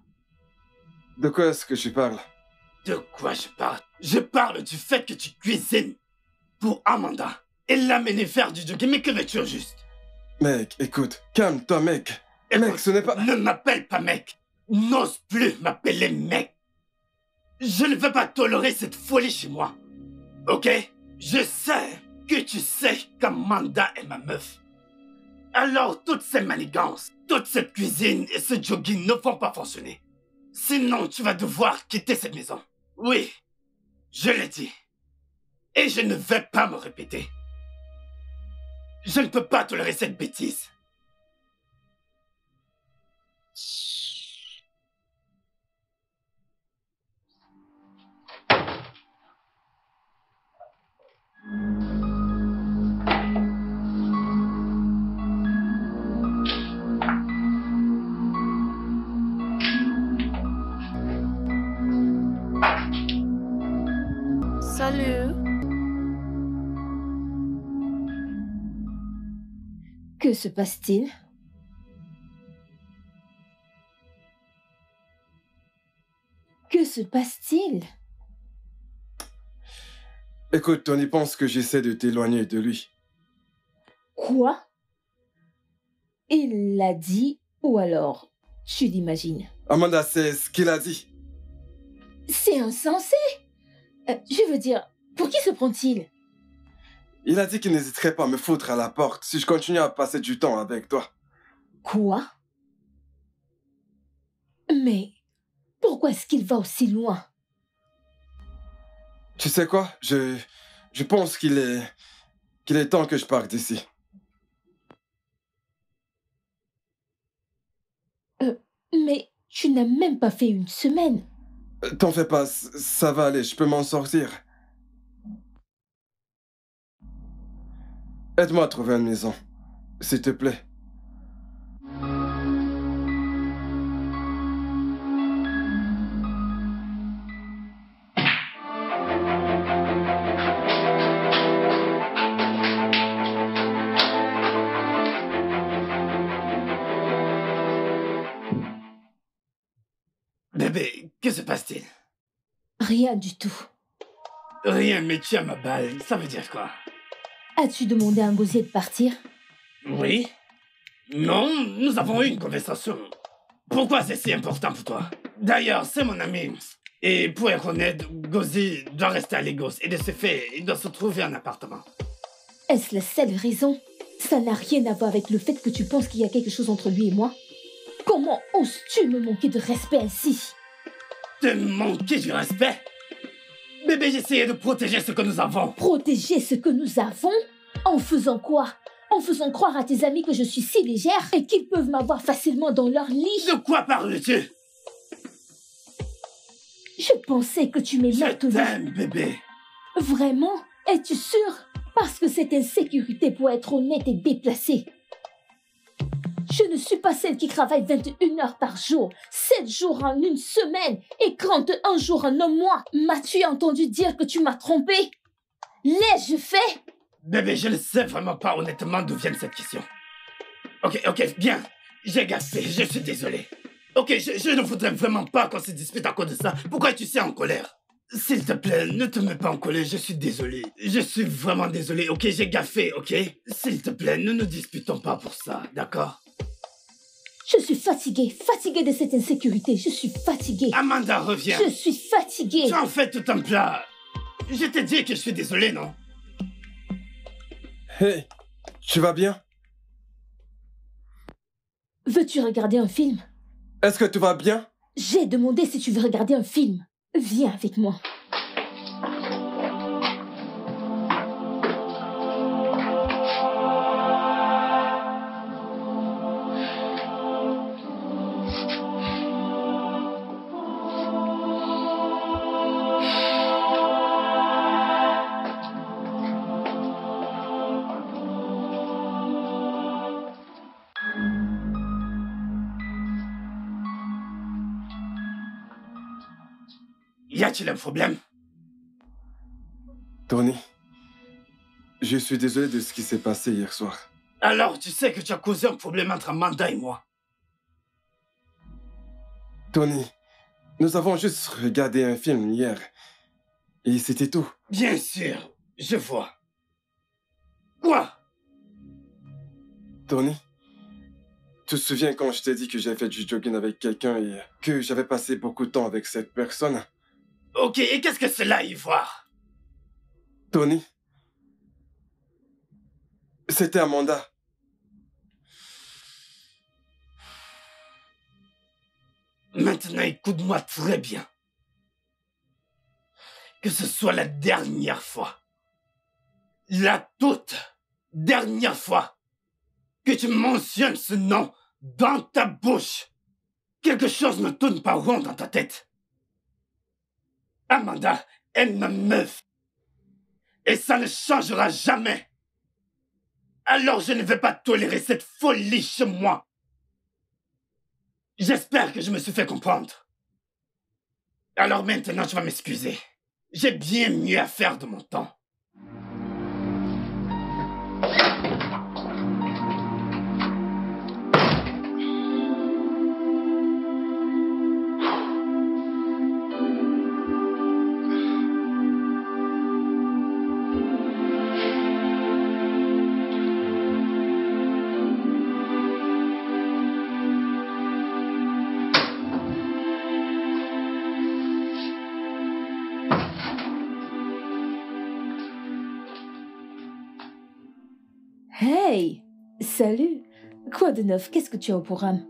De quoi est-ce que je parle? De quoi je parle? Je parle du fait que tu cuisines pour Amanda et l'amener faire du jogging, mais que veux-tu au juste? Mec, écoute, calme-toi mec. Et mec, ce n'est pas... Ne m'appelle pas mec. N'ose plus m'appeler mec. Je ne veux pas tolérer cette folie chez moi. Ok? Je sais que tu sais qu'Amanda est ma meuf. Alors toutes ces manigances, toute cette cuisine et ce jogging ne vont pas fonctionner. Sinon tu vas devoir quitter cette maison. Oui, je l'ai dit. Et je ne vais pas me répéter. Je ne peux pas tolérer cette bêtise. Salut. Que se passe-t-il? Que se passe-t-il? Écoute, Tony pense que j'essaie de t'éloigner de lui. Quoi? Il l'a dit ou alors, tu l'imagines? Amanda, c'est ce qu'il a dit. C'est insensé. Je veux dire, pour qui se prend-il? Il a dit qu'il n'hésiterait pas à me foutre à la porte si je continue à passer du temps avec toi. Quoi? Mais... pourquoi est-ce qu'il va aussi loin? Tu sais quoi? Je pense qu'il est temps que je parte d'ici. Mais tu n'as même pas fait une semaine. T'en fais pas, ça va aller, je peux m'en sortir. Aide-moi à trouver une maison, s'il te plaît. Bébé, que se passe-t-il? Rien du tout. Rien, mais tu as ma balle, ça veut dire quoi? As-tu demandé à un gosier de partir? Oui. Non, nous avons eu une conversation. Pourquoi c'est si important pour toi? D'ailleurs, c'est mon ami. Et pour être honnête, Gozi doit rester à Lagos et de ce fait, il doit se trouver un appartement. Est-ce la seule raison? Ça n'a rien à voir avec le fait que tu penses qu'il y a quelque chose entre lui et moi. Comment oses-tu me manquer de respect ainsi? Te manquer du respect? Bébé, j'essayais de protéger ce que nous avons. Protéger ce que nous avons? En faisant quoi? En faisant croire à tes amis que je suis si légère et qu'ils peuvent m'avoir facilement dans leur lit? De quoi parles-tu? Je pensais que tu m'aimais. Je t'aime, bébé. Vraiment? Es-tu sûre? Parce que cette insécurité, pour être honnête, est déplacée. Je ne suis pas celle qui travaille 21 heures par jour, 7 jours en une semaine et 31 jours en un mois. M'as-tu entendu dire que tu m'as trompé? L'ai-je fait? Bébé, je ne sais vraiment pas honnêtement d'où vient cette question. Ok, bien. J'ai gaspé, je suis désolé. Ok, je ne voudrais vraiment pas qu'on se dispute à cause de ça. Pourquoi es-tu si en colère? S'il te plaît, ne te mets pas en colère, je suis désolé. Je suis vraiment désolé, ok? J'ai gaffé, ok? S'il te plaît, ne nous disputons pas pour ça, d'accord? Je suis fatiguée de cette insécurité, je suis fatiguée. Amanda, reviens. Je suis fatiguée. Tu en fais tout un plat. Je t'ai dit que je suis désolé, non? Hey, tu vas bien? Veux-tu regarder un film? Est-ce que tout va bien? J'ai demandé si tu veux regarder un film. Viens avec moi. Y a-t-il un problème? Tony, je suis désolé de ce qui s'est passé hier soir. Alors tu sais que tu as causé un problème entre Amanda et moi. Tony, nous avons juste regardé un film hier. Et c'était tout. Bien sûr, je vois. Quoi? Tony, tu te souviens quand je t'ai dit que j'avais fait du jogging avec quelqu'un et que j'avais passé beaucoup de temps avec cette personne? Ok, et qu'est-ce que cela à y voir? Tony, c'était Amanda. Maintenant, écoute-moi très bien. Que ce soit la dernière fois, la toute dernière fois que tu mentionnes ce nom dans ta bouche, quelque chose ne tourne pas rond dans ta tête. Amanda est ma meuf. Et ça ne changera jamais. Alors je ne vais pas tolérer cette folie chez moi. J'espère que je me suis fait comprendre. Alors maintenant, tu vas m'excuser. J'ai bien mieux à faire de mon temps. Hey! Salut! Quoi de neuf? Qu'est-ce que tu as au programme?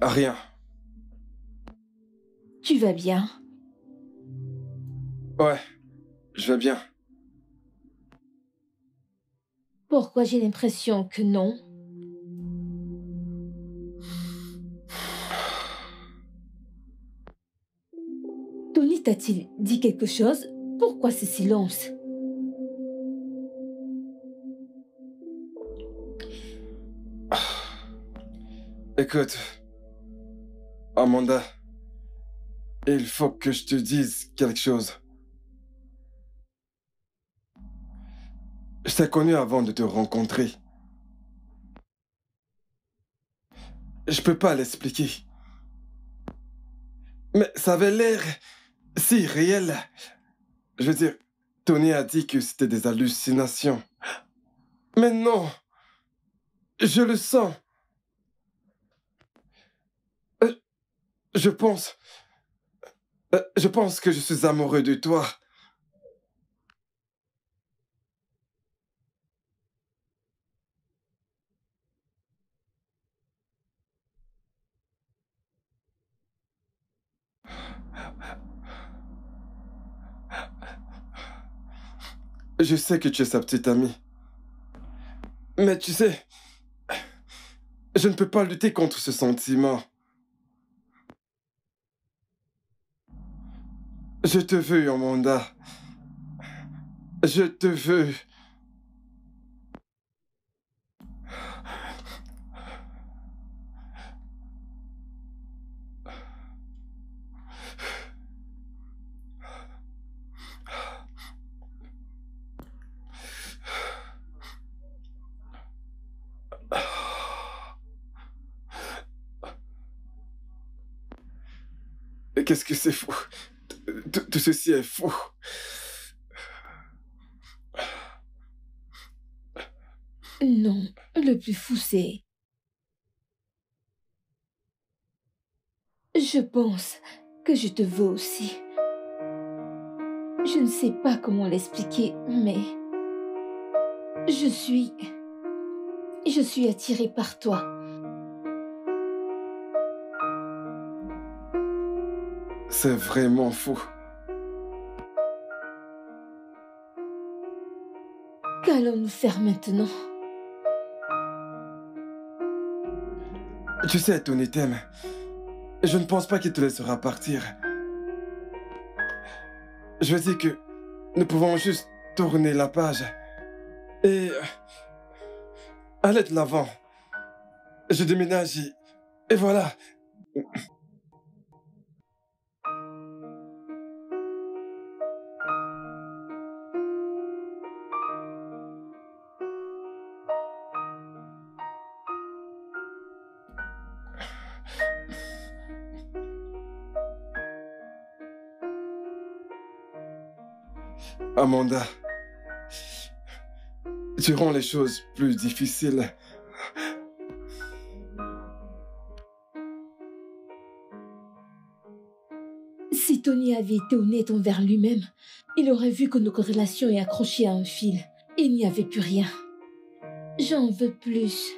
Rien. Tu vas bien? Ouais, je vais bien. Pourquoi j'ai l'impression que non? Tony t'a-t-il dit quelque chose? Pourquoi ce silence? Écoute, Amanda, il faut que je te dise quelque chose. Je t'ai connue avant de te rencontrer. Je peux pas l'expliquer. Mais ça avait l'air si réel. Je veux dire, Tony a dit que c'était des hallucinations. Mais non, je le sens. Je pense que je suis amoureux de toi. Je sais que tu es sa petite amie. Mais tu sais, je ne peux pas lutter contre ce sentiment. Je te veux, Yomanda. Je te veux. Qu'est-ce que c'est fou? Tout ceci est fou. Non, le plus fou, c'est... Je pense que je te veux aussi. Je ne sais pas comment l'expliquer, mais... Je suis attirée par toi. C'est vraiment fou. Qu'allons-nous faire maintenant? Tu sais, Tony t'aime. Je ne pense pas qu'il te laissera partir. Je veux dire que nous pouvons juste tourner la page et aller de l'avant. Je déménage et voilà. Amanda, tu rends les choses plus difficiles. Si Tony avait été honnête envers lui-même, il aurait vu que notre relation est accrochée à un fil. Il n'y avait plus rien. J'en veux plus.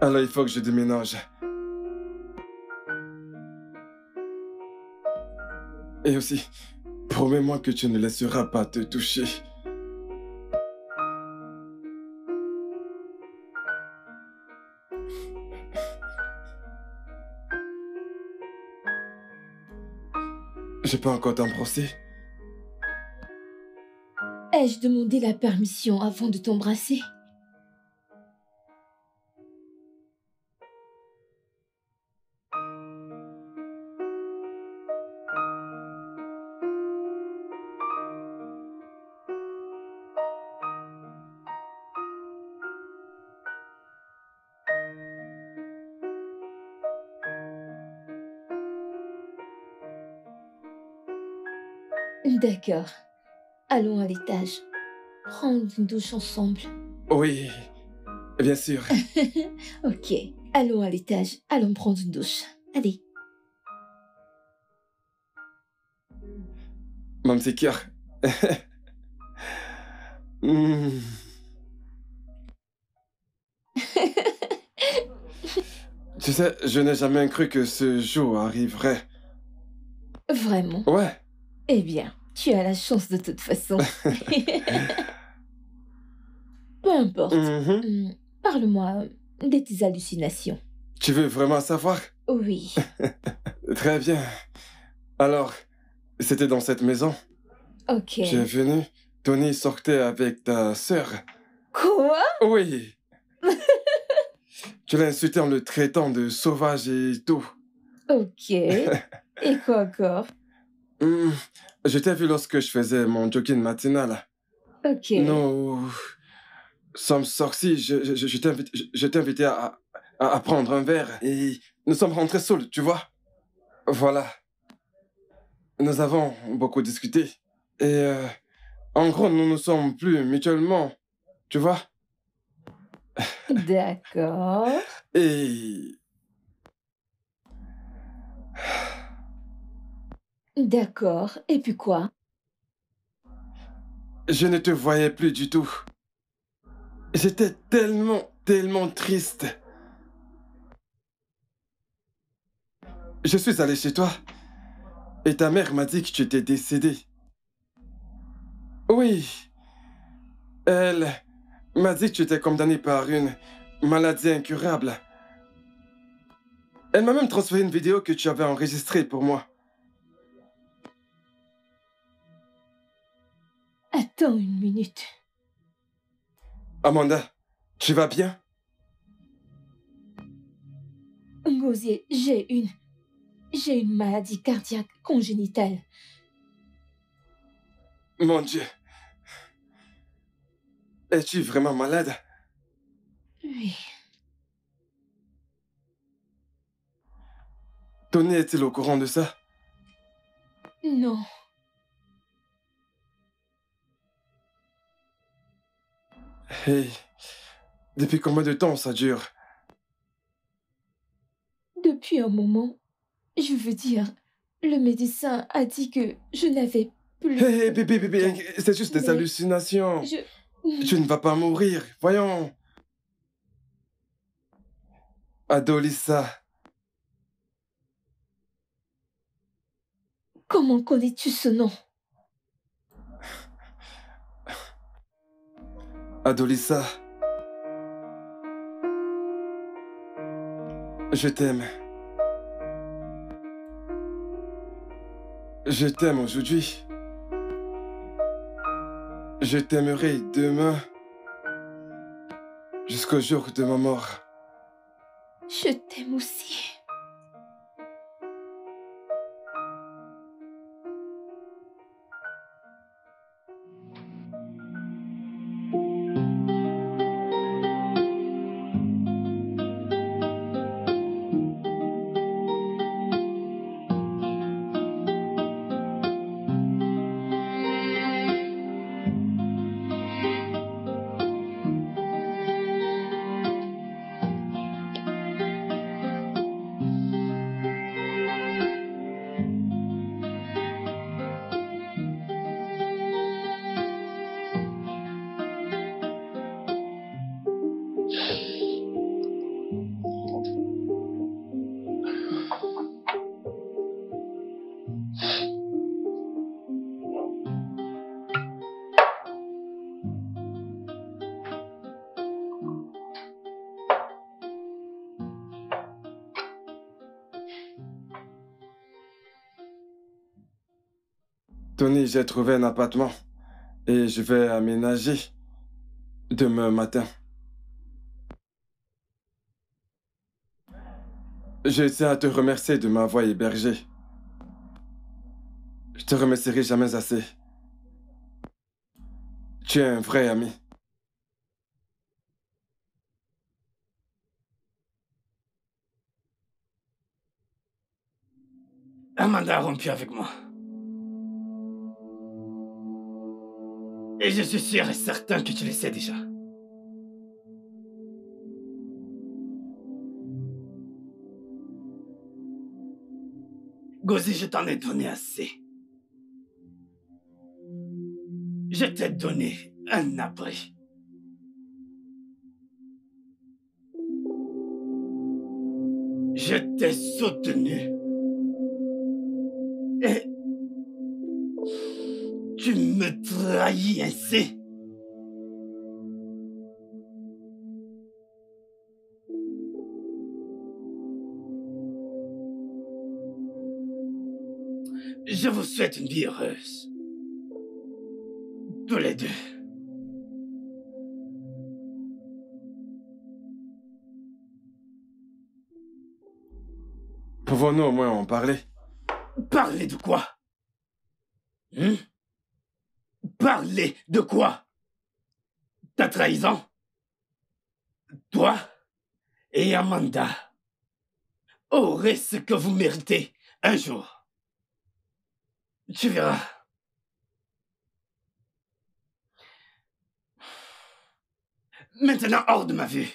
Alors il faut que je déménage. Et aussi, promets-moi que tu ne laisseras pas te toucher. J'ai pas encore t'embrasser. Ai-je demandé la permission avant de t'embrasser? D'accord. Allons à l'étage. Prendre une douche ensemble. Oui, bien sûr. Ok. Allons à l'étage. Allons prendre une douche. Allez. Mamsicure. Tu sais, je n'ai jamais cru que ce jour arriverait. Vraiment? Ouais. Eh bien, tu as la chance de toute façon. Peu importe. Parle-moi de tes hallucinations. Tu veux vraiment savoir? Oui. Très bien. Alors, c'était dans cette maison. Ok. Tu es venu. Tony sortait avec ta sœur. Quoi? Oui. Tu l'as insulté en le traitant de sauvage et tout. Ok. Et quoi encore? Je t'ai vu lorsque je faisais mon jogging matinal. Ok. Nous sommes sortis, je t'ai invité à prendre un verre et nous sommes rentrés seuls, tu vois. Voilà. Nous avons beaucoup discuté et en gros, nous ne sommes plus mutuellement, tu vois. D'accord. Et... D'accord. Et puis quoi? Je ne te voyais plus du tout. J'étais tellement triste. Je suis allé chez toi et ta mère m'a dit que tu étais décédée. Oui. Elle m'a dit que tu étais condamné par une maladie incurable. Elle m'a même transféré une vidéo que tu avais enregistrée pour moi. Attends une minute. Amanda, tu vas bien? Ngozi, j'ai une maladie cardiaque congénitale. Mon Dieu. Es-tu vraiment malade? Oui. Tony est-il au courant de ça? Non. Hey, depuis combien de temps ça dure? Depuis un moment. Je veux dire, le médecin a dit que je n'avais plus... Hey, bébé, c'est juste des hallucinations. Tu ne vas pas mourir, voyons. Adolissa. Comment connais-tu ce nom? Adolissa. Je t'aime. Je t'aime aujourd'hui. Je t'aimerai demain jusqu'au jour de ma mort. Je t'aime aussi. Tony, j'ai trouvé un appartement et je vais aménager demain matin. Je tiens à te remercier de m'avoir hébergé. Je te remercierai jamais assez. Tu es un vrai ami. Amanda a rompu avec moi. Et je suis sûr et certain que tu le sais déjà. Ngozi, je t'en ai donné assez. Je t'ai donné un abri. Je t'ai soutenu. Et... tu me trahis ainsi. Je vous souhaite une vie heureuse. Tous les deux. Pouvons-nous au moins en parler? Parler de quoi? Parler de quoi? Ta trahison? toi et Amanda aurez ce que vous méritez un jour. Tu verras. Maintenant, hors de ma vue.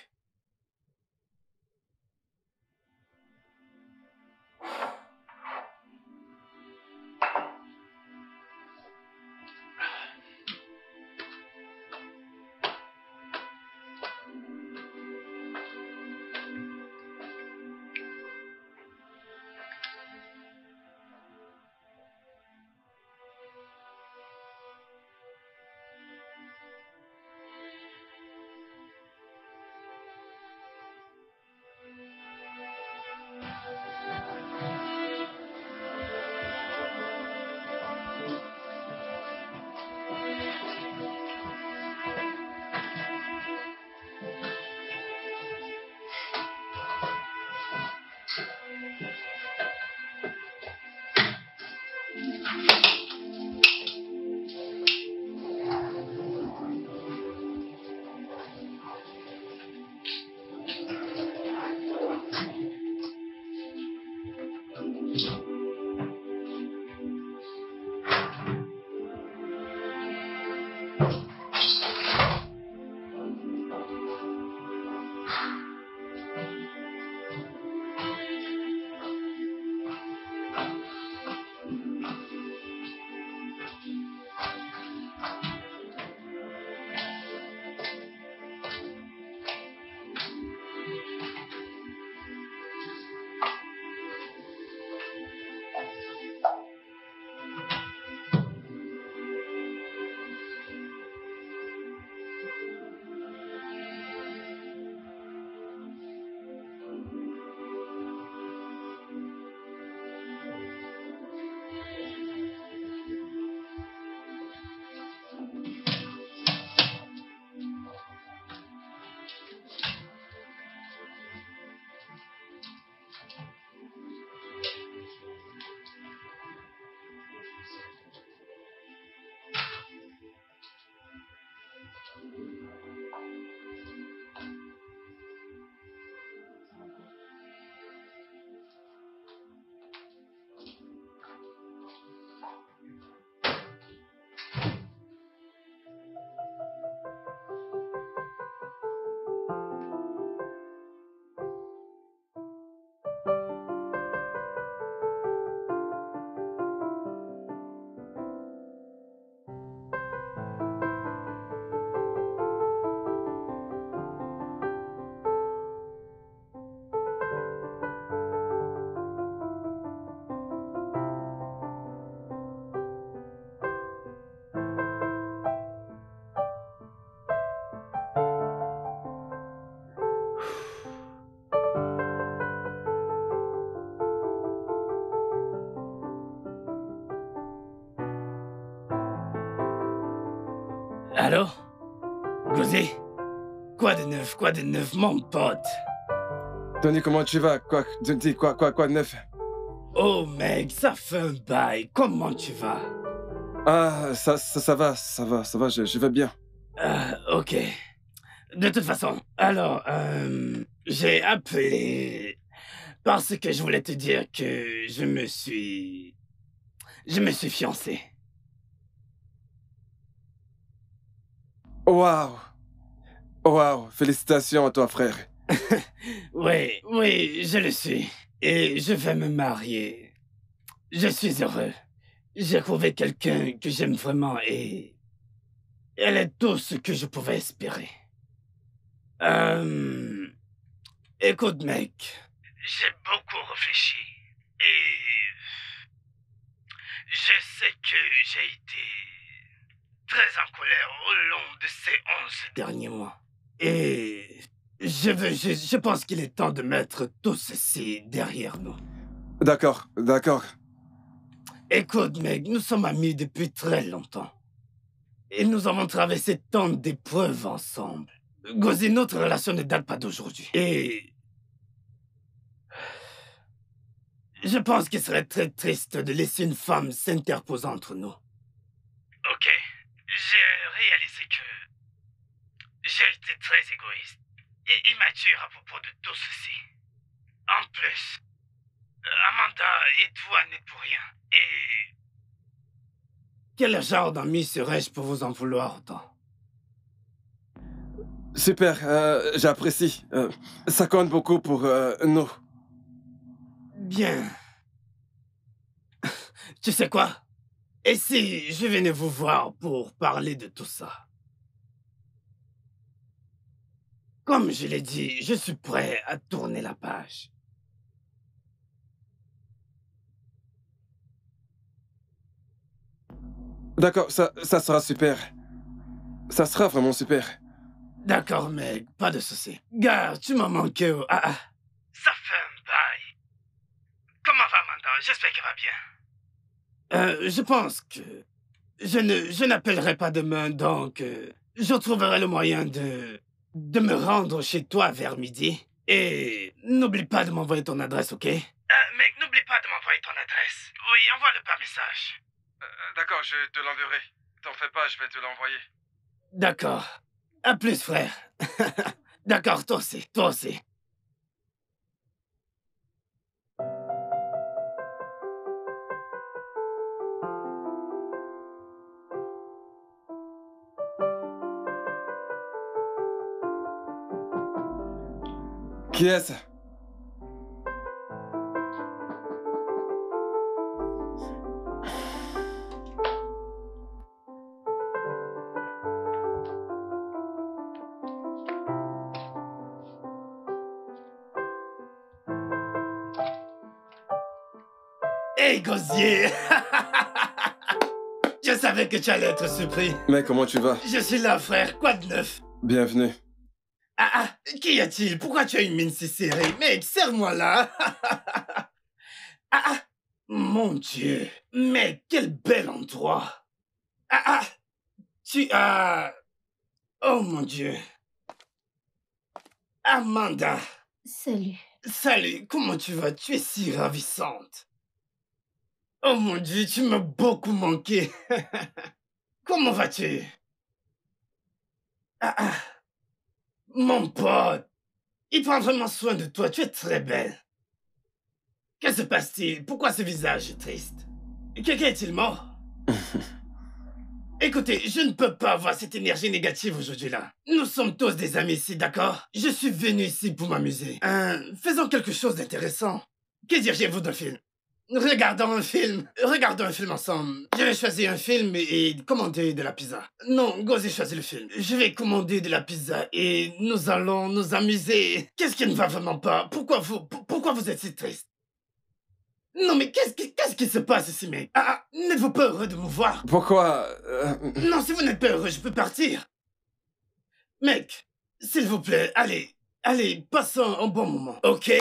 Alors, Gosé, quoi de neuf, mon pote? Tony, comment tu vas? Quoi de neuf? Oh mec, ça fait un bail, comment tu vas? Ah, ça va, je vais bien. Ok. De toute façon, alors, j'ai appelé parce que je voulais te dire que je me suis fiancé. Waouh, félicitations à toi, frère. Oui, je le suis. Et je vais me marier. Je suis heureux. J'ai trouvé quelqu'un que j'aime vraiment et... elle est tout ce que je pouvais espérer. Écoute, mec. J'ai beaucoup réfléchi et... je sais que j'ai été... très en colère au long de ces 11 derniers mois. Et je pense qu'il est temps de mettre tout ceci derrière nous. D'accord. Écoute, mec, nous sommes amis depuis très longtemps. Et nous avons traversé tant d'épreuves ensemble. Gosé, notre relation ne date pas d'aujourd'hui. Et... je pense qu'il serait très triste de laisser une femme s'interposer entre nous. Ok. J'ai réalisé que j'ai été très égoïste et il très dur à propos de tout ceci. En plus, Amanda et toi n'est pour rien, et... Quel genre d'ami serais-je pour vous en vouloir autant? Super, j'apprécie. Ça compte beaucoup pour nous. Bien. Tu sais quoi? Et si je venais vous voir pour parler de tout ça? Comme je l'ai dit, je suis prêt à tourner la page. D'accord, ça sera super. Ça sera vraiment super. D'accord, mec, pas de souci. Gars, tu m'as manqué. Ça fait un bail. Comment va Amanda? J'espère qu'elle va bien. Je pense que... Je n'appellerai pas demain, donc... je trouverai le moyen de... me rendre chez toi vers midi. Et n'oublie pas de m'envoyer ton adresse, ok? Mec, n'oublie pas de m'envoyer ton adresse. Oui, envoie-le par message. D'accord, je te l'enverrai. T'en fais pas, je vais te l'envoyer. D'accord. À plus, frère. D'accord, toi aussi, Qui est-ce? Hey, Gosier. Je savais que tu allais être surpris. Mais comment tu vas? Je suis là, frère. Quoi de neuf? Bienvenue. Qu'y a-t-il? Pourquoi tu as une mine si serrée? Mec, serre-moi là. Mon Dieu. Mec, quel bel endroit. Tu as... Oh mon Dieu. Amanda. Salut. Salut, comment tu vas? Tu es si ravissante. Oh mon Dieu, tu m'as beaucoup manqué. Comment vas-tu? Mon pote, il prend vraiment soin de toi, tu es très belle. Que se passe-t-il? Pourquoi ce visage triste? Quelqu'un est-il mort? Écoutez, je ne peux pas avoir cette énergie négative aujourd'hui là. Nous sommes tous des amis ici, d'accord? Je suis venu ici pour m'amuser. Faisons quelque chose d'intéressant. Que diriez-vous d'un film? Regardons un film. Regardons un film ensemble. Je vais choisir un film et commander de la pizza. Non, Gosé choisit le film. Je vais commander de la pizza et nous allons nous amuser. Qu'est-ce qui ne va vraiment pas? Pourquoi vous êtes si triste? Non mais qu'est-ce qui se passe ici, mec? N'êtes-vous pas heureux de me voir? Pourquoi? Non, si vous n'êtes pas heureux, je peux partir. Mec, s'il vous plaît, allez, passons un bon moment. Ok?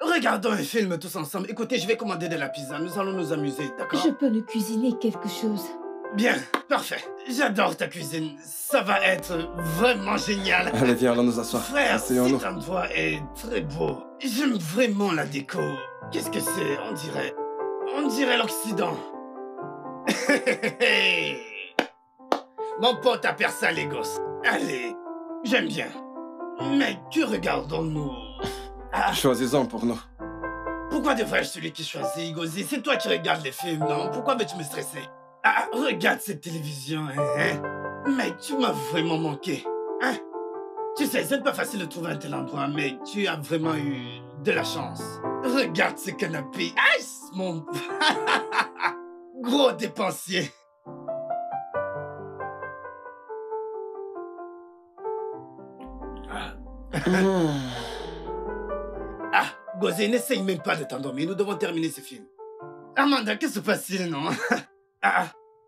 Regardons un film tous ensemble. Écoutez, je vais commander de la pizza. Nous allons nous amuser, d'accord? Je peux nous cuisiner quelque chose. Bien, parfait. J'adore ta cuisine. Ça va être vraiment génial. Allez, viens, allons nous asseoir. Frère, cet endroit est très beau. J'aime vraiment la déco. Qu'est-ce que c'est? On dirait l'Occident. Mon pote appelle ça les gosses. Allez, j'aime bien. Mais que regardons-nous? Choisis-en pour nous. Pourquoi devrais-je celui qui choisit, Gosé? C'est toi qui regardes les films, non? Pourquoi veux-tu me stresser? Regarde cette télévision, Mec, tu m'as vraiment manqué, Tu sais, c'est pas facile de trouver un tel endroit, mais tu as vraiment eu de la chance. Regarde ce canapé. Mon... Gros dépensier. Gosé, n'essaye même pas de t'endormir, nous devons terminer ce film. Amanda, qu'est-ce qui se passe, non?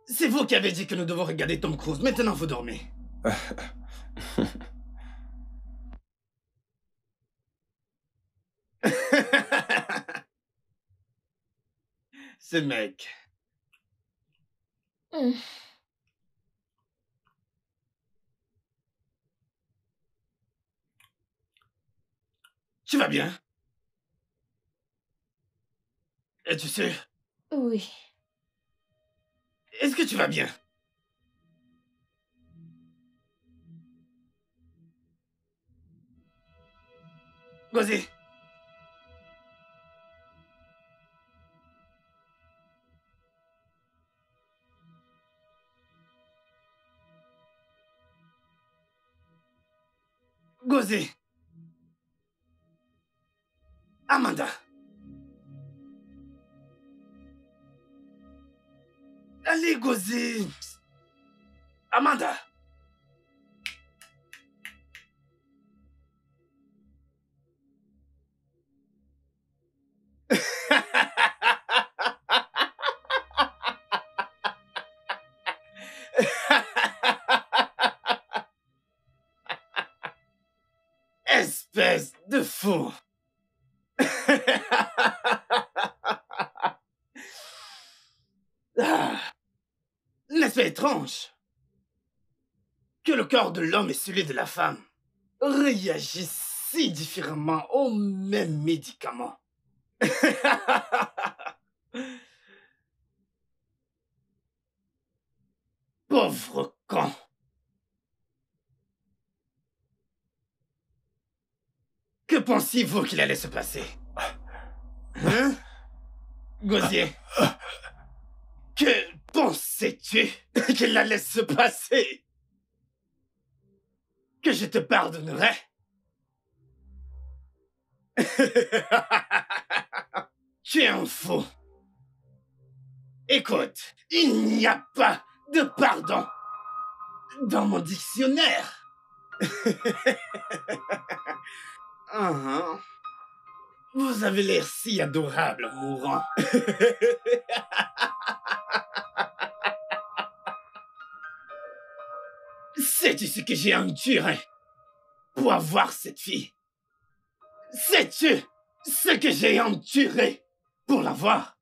C'est vous qui avez dit que nous devons regarder Tom Cruise, maintenant vous dormez. Ce mec. Tu vas bien? Es-tu sûr? Oui. Est-ce que tu vas bien? Vas-y. Gozé. Amanda. Allez, Gozé. Amanda. Espèce de fou. L'effet étrange que le corps de l'homme et celui de la femme réagissent si différemment aux mêmes médicaments. Pauvre con. Que pensiez-vous qu'il allait se passer? Hein? Gosier? Que pensais-tu qu'il allait se passer? Que je te pardonnerais? Tu es un fou. Écoute, il n'y a pas de pardon dans mon dictionnaire. Uh-huh. Vous avez l'air si adorable, mourant. Sais-tu ce que j'ai enduré pour avoir cette fille? Sais-tu ce que j'ai enduré pour l'avoir?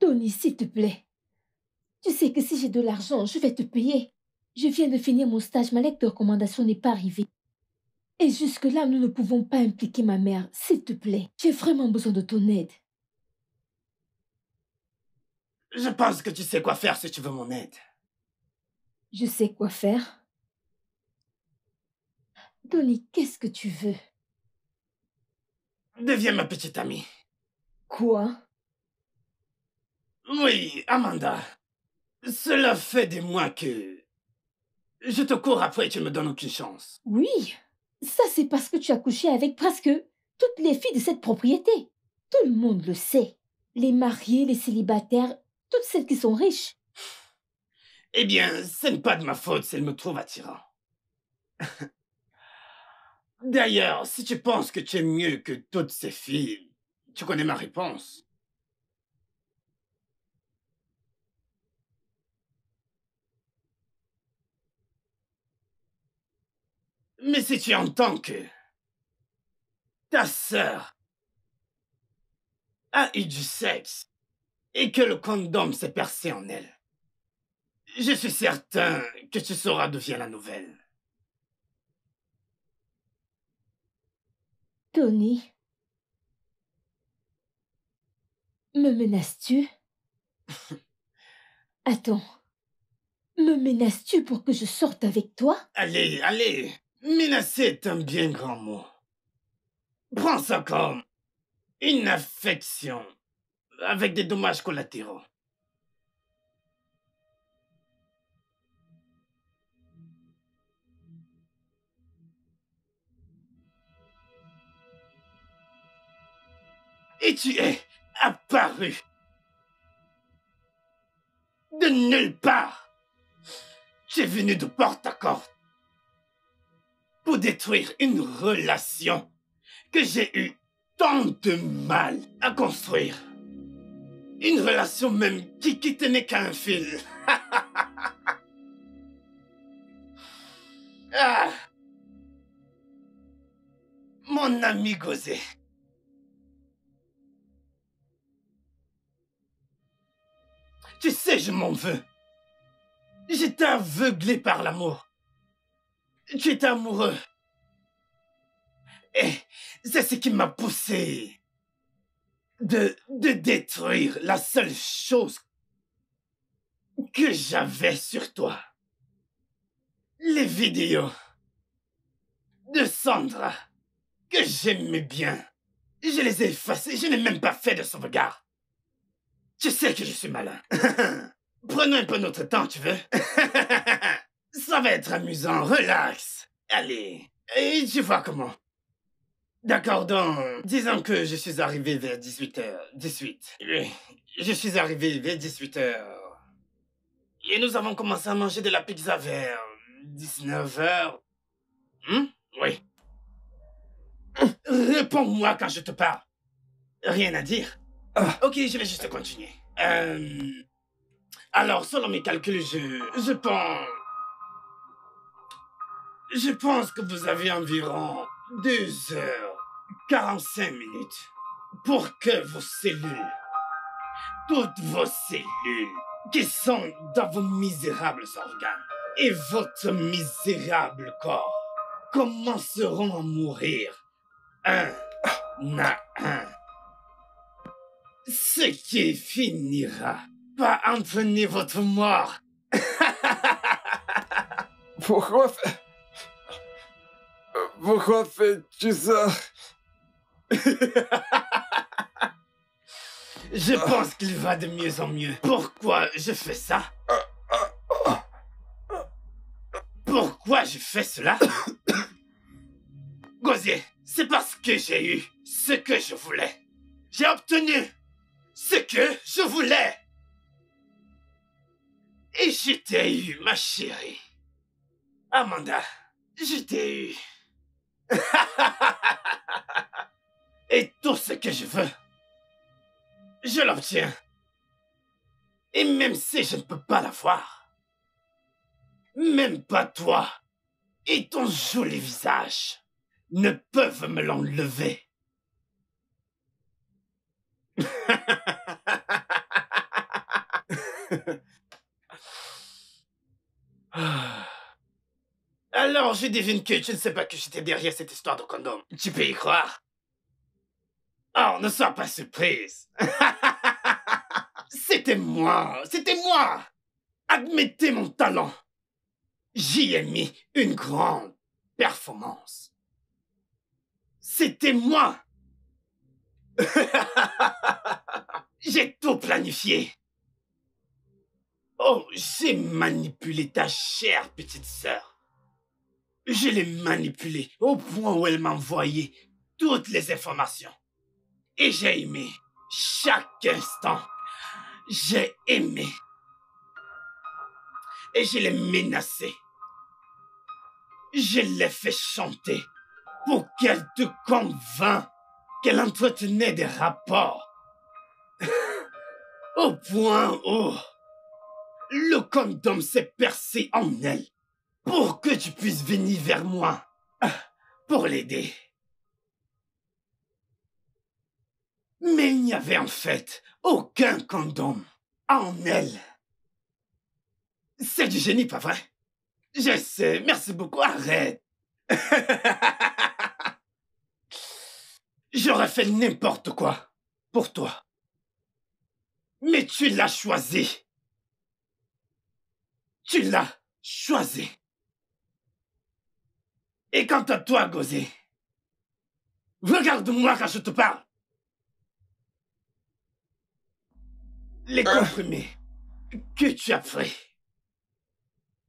Tony, s'il te plaît. Tu sais que si j'ai de l'argent, je vais te payer. Je viens de finir mon stage, ma lettre de recommandation n'est pas arrivée. Et jusque-là, nous ne pouvons pas impliquer ma mère. S'il te plaît, j'ai vraiment besoin de ton aide. Je pense que tu sais quoi faire si tu veux mon aide. Je sais quoi faire. Tony, qu'est-ce que tu veux? Deviens ma petite amie. Quoi? Oui, Amanda. Cela fait des mois que... je te cours après et tu ne me donnes aucune chance. Oui. Ça, c'est parce que tu as couché avec presque toutes les filles de cette propriété. Tout le monde le sait. Les mariés, les célibataires, toutes celles qui sont riches. Eh bien, ce n'est pas de ma faute si elle me trouve attirant. D'ailleurs, si tu penses que tu es mieux que toutes ces filles, tu connais ma réponse. Mais si tu entends que ta sœur a eu du sexe et que le condom s'est percé en elle, je suis certain que tu sauras d'où vient la nouvelle. Tony, me menaces-tu? Attends, me menaces-tu pour que je sorte avec toi? Allez, allez. Menacer est un bien grand mot. Prends ça comme une affection avec des dommages collatéraux. Et tu es apparu de nulle part. Tu es venu de porte à porte. Pour détruire une relation que j'ai eu tant de mal à construire. Une relation même qui tenait qu'à un fil. Ah. Mon ami Gosé. Tu sais, je m'en veux. J'étais aveuglé par l'amour. Tu étais amoureux. Et c'est ce qui m'a poussé de détruire la seule chose que j'avais sur toi. Les vidéos de Sandra que j'aimais bien. Je les ai effacés, je n'ai même pas fait de sauvegarde. Je sais que je suis malin. Prenons un peu notre temps, tu veux? Ça va être amusant, relax. Allez, et tu vois comment. D'accord, donc, disons que je suis arrivé vers 18h18. Je suis arrivé vers 18h. Et nous avons commencé à manger de la pizza vers 19h. Oui. Réponds-moi quand je te parle. Rien à dire. Ok, je vais juste continuer. Alors, selon mes calculs, je pense que vous avez environ 2h45 pour que vos cellules, toutes vos cellules qui sont dans vos misérables organes et votre misérable corps commenceront à mourir un à un. Ce qui finira par entraîner votre mort. Pourquoi fais-tu ça? Je pense qu'il va de mieux en mieux. Pourquoi je fais ça? Pourquoi je fais cela? Gosier, c'est parce que j'ai eu ce que je voulais. J'ai obtenu ce que je voulais. Et je t'ai eu, ma chérie. Amanda, je t'ai eu. Et tout ce que je veux, je l'obtiens. Et même si je ne peux pas l'avoir, même pas toi et ton joli visage ne peuvent me l'enlever. Alors, je devine que tu ne sais pas que j'étais derrière cette histoire de condom. Tu peux y croire? Oh, ne sois pas surprise. C'était moi. Admettez mon talent. J'y ai mis une grande performance. C'était moi. J'ai tout planifié. Oh, j'ai manipulé ta chère petite sœur. Je l'ai manipulée au point où elle m'envoyait toutes les informations. Et j'ai aimé chaque instant. J'ai aimé. Et je l'ai menacée. Je l'ai fait chanter pour qu'elle te convainque qu'elle entretenait des rapports. Au point où le condom s'est percé en elle pour que tu puisses venir vers moi pour l'aider. Mais il n'y avait en fait aucun condom en elle. C'est du génie, pas vrai? Je sais, merci beaucoup, arrête. J'aurais fait n'importe quoi pour toi. Mais tu l'as choisi. Tu l'as choisi. Et quant à toi, Gosé, regarde-moi quand je te parle. Les comprimés que tu as pris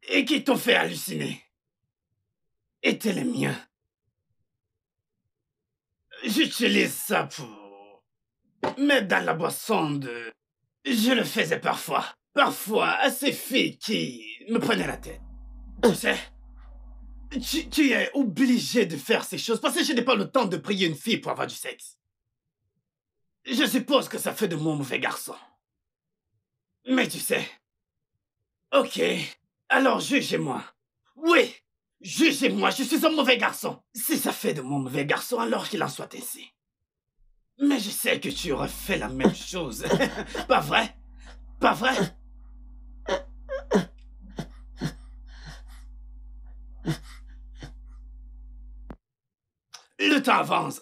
et qui t'ont fait halluciner étaient les miens. J'utilise ça pour mettre dans la boisson de... Je le faisais parfois à ces filles qui me prenaient la tête. Tu sais, tu es obligé de faire ces choses parce que je n'ai pas le temps de prier une fille pour avoir du sexe. Je suppose que ça fait de moi un mauvais garçon. Mais tu sais... Ok, alors jugez-moi. Oui, jugez-moi, je suis un mauvais garçon. Si ça fait de moi un mauvais garçon, alors qu'il en soit ainsi. Mais je sais que tu aurais fait la même chose. Pas vrai? Pas vrai? Le temps avance.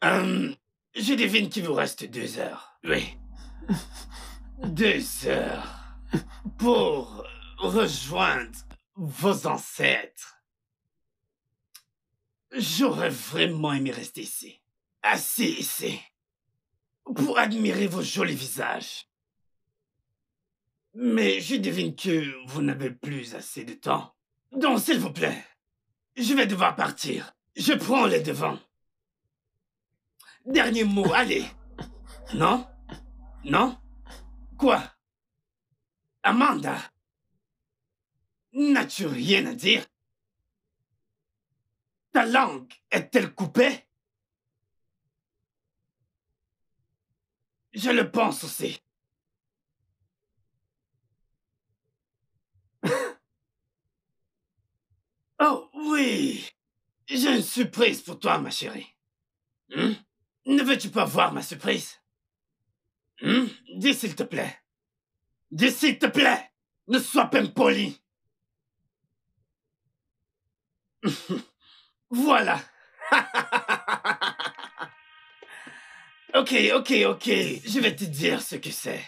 Je devine qu'il vous reste 2 heures. Oui. 2 heures pour rejoindre vos ancêtres. J'aurais vraiment aimé rester ici, assis ici, pour admirer vos jolis visages. Mais je devine que vous n'avez plus assez de temps. Donc, s'il vous plaît, je vais devoir partir. Je prends les devants. Dernier mot, allez. Non? Non? Quoi? Amanda? N'as-tu rien à dire? Ta langue est-elle coupée? Je le pense aussi. Oh oui, j'ai une surprise pour toi, ma chérie. Ne veux-tu pas voir ma surprise? Dis s'il te plaît. Dis s'il te plaît, ne sois pas impoli. Voilà. Ok. Je vais te dire ce que c'est.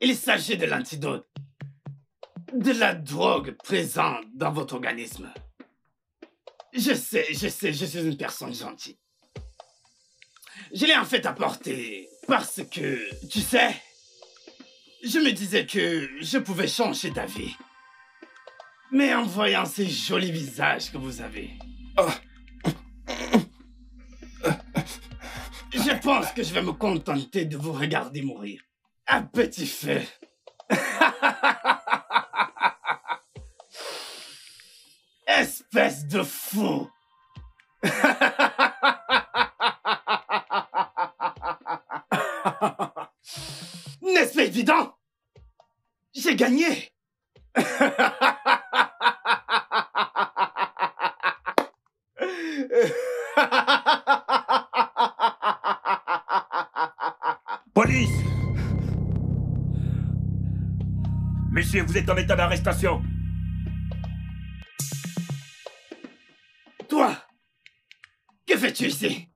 Il s'agit de l'antidote de la drogue présente dans votre organisme. Je sais, je suis une personne gentille. Je l'ai en fait apporté parce que, tu sais, je me disais que je pouvais changer d'avis. Mais en voyant ces jolis visages que vous avez, je pense que je vais me contenter de vous regarder mourir. À petit feu. Espèce de fou. N'est-ce pas évident? J'ai gagné. Police! Messieurs, vous êtes en état d'arrestation. Toi, que fais-tu ici?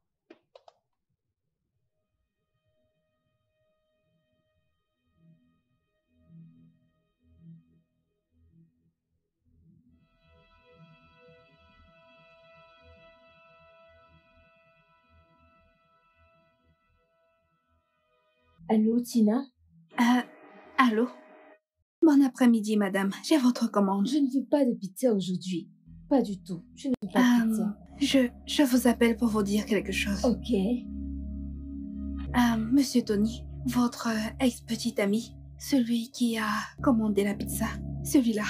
Allô, Tina? Allô? Bon après-midi, madame. J'ai votre commande. Je ne veux pas de pizza aujourd'hui. Pas du tout. Je ne veux pas de pizza. Je vous appelle pour vous dire quelque chose. Ok. Monsieur Tony, votre ex-petit ami, celui qui a commandé la pizza, celui-là.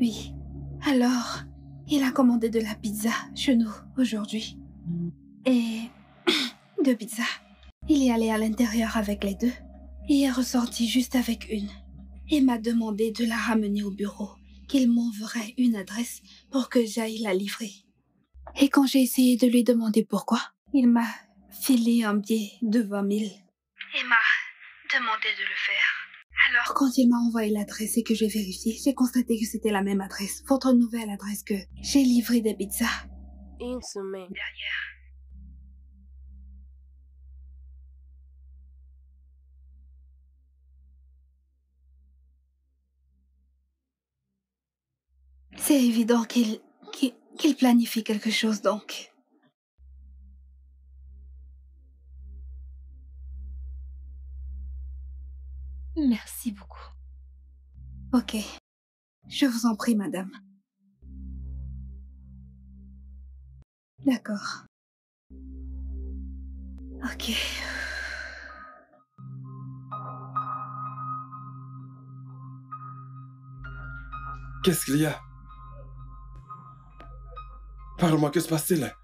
Oui. Alors, il a commandé de la pizza chez nous aujourd'hui. Et deux pizzas. Il est allé à l'intérieur avec les deux et est ressorti juste avec une. Il m'a demandé de la ramener au bureau, qu'il m'enverrait une adresse pour que j'aille la livrer. Et quand j'ai essayé de lui demander pourquoi, il m'a filé un billet de 20 000. Il m'a demandé de le faire. Alors quand il m'a envoyé l'adresse et que j'ai vérifié, j'ai constaté que c'était la même adresse, votre nouvelle adresse que j'ai livré des pizzas. Une semaine derrière. C'est évident qu'il planifie quelque chose, donc. Merci beaucoup. Ok. Je vous en prie, madame. D'accord. Ok. Qu'est-ce qu'il y a? Parle-moi, que se passe-t-il?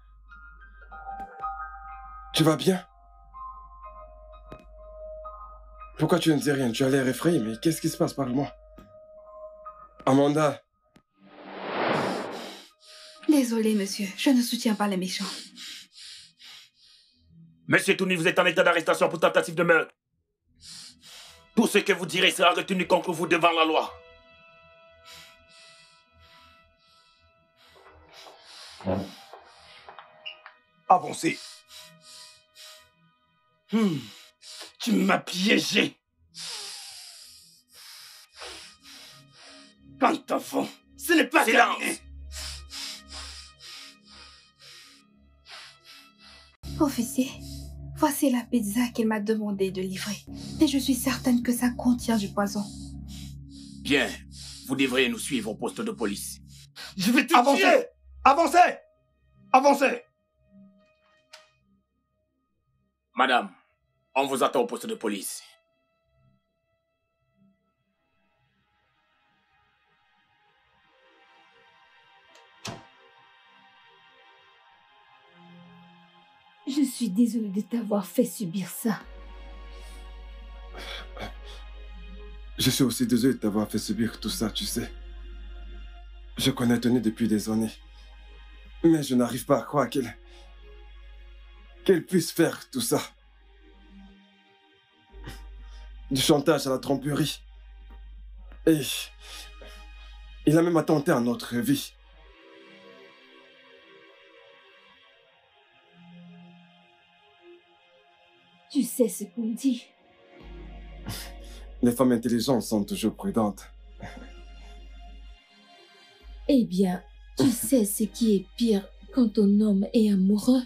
Tu vas bien? Pourquoi tu ne dis rien? Tu as l'air effrayé, mais qu'est-ce qui se passe? Parle-moi. Amanda. Désolé, monsieur. Je ne soutiens pas les méchants. Monsieur Tony, vous êtes en état d'arrestation pour tentative de meurtre. Tout ce que vous direz sera retenu contre vous devant la loi. Avancez. Tu m'as piégé. Quant à vous, ce n'est pas terminé. Officier, voici la pizza qu'il m'a demandé de livrer. Et je suis certaine que ça contient du poison. Bien, vous devriez nous suivre au poste de police. Je vais tout tuer. Avancez! Avancez! Madame, on vous attend au poste de police. Je suis désolée de t'avoir fait subir ça. Je suis aussi désolée de t'avoir fait subir tout ça, tu sais. Je connais Tony depuis des années. Mais je n'arrive pas à croire qu'elle puisse faire tout ça. Du chantage à la tromperie. Et il a même attenté à notre vie. Tu sais ce qu'on dit. Les femmes intelligentes sont toujours prudentes. Eh bien, tu sais ce qui est pire quand ton homme est amoureux.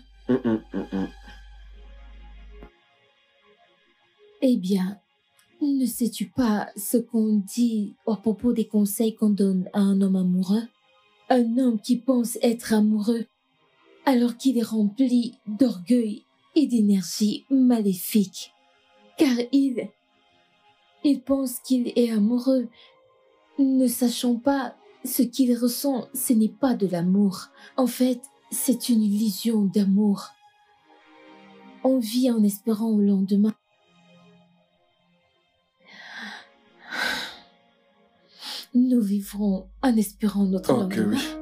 Eh bien, ne sais-tu pas ce qu'on dit à propos des conseils qu'on donne à un homme amoureux? Un homme qui pense être amoureux alors qu'il est rempli d'orgueil et d'énergie maléfique, car il pense qu'il est amoureux, ne sachant pas ce qu'il ressent, ce n'est pas de l'amour. En fait, c'est une illusion d'amour. On vit en espérant au lendemain. Nous vivrons en espérant notre lendemain.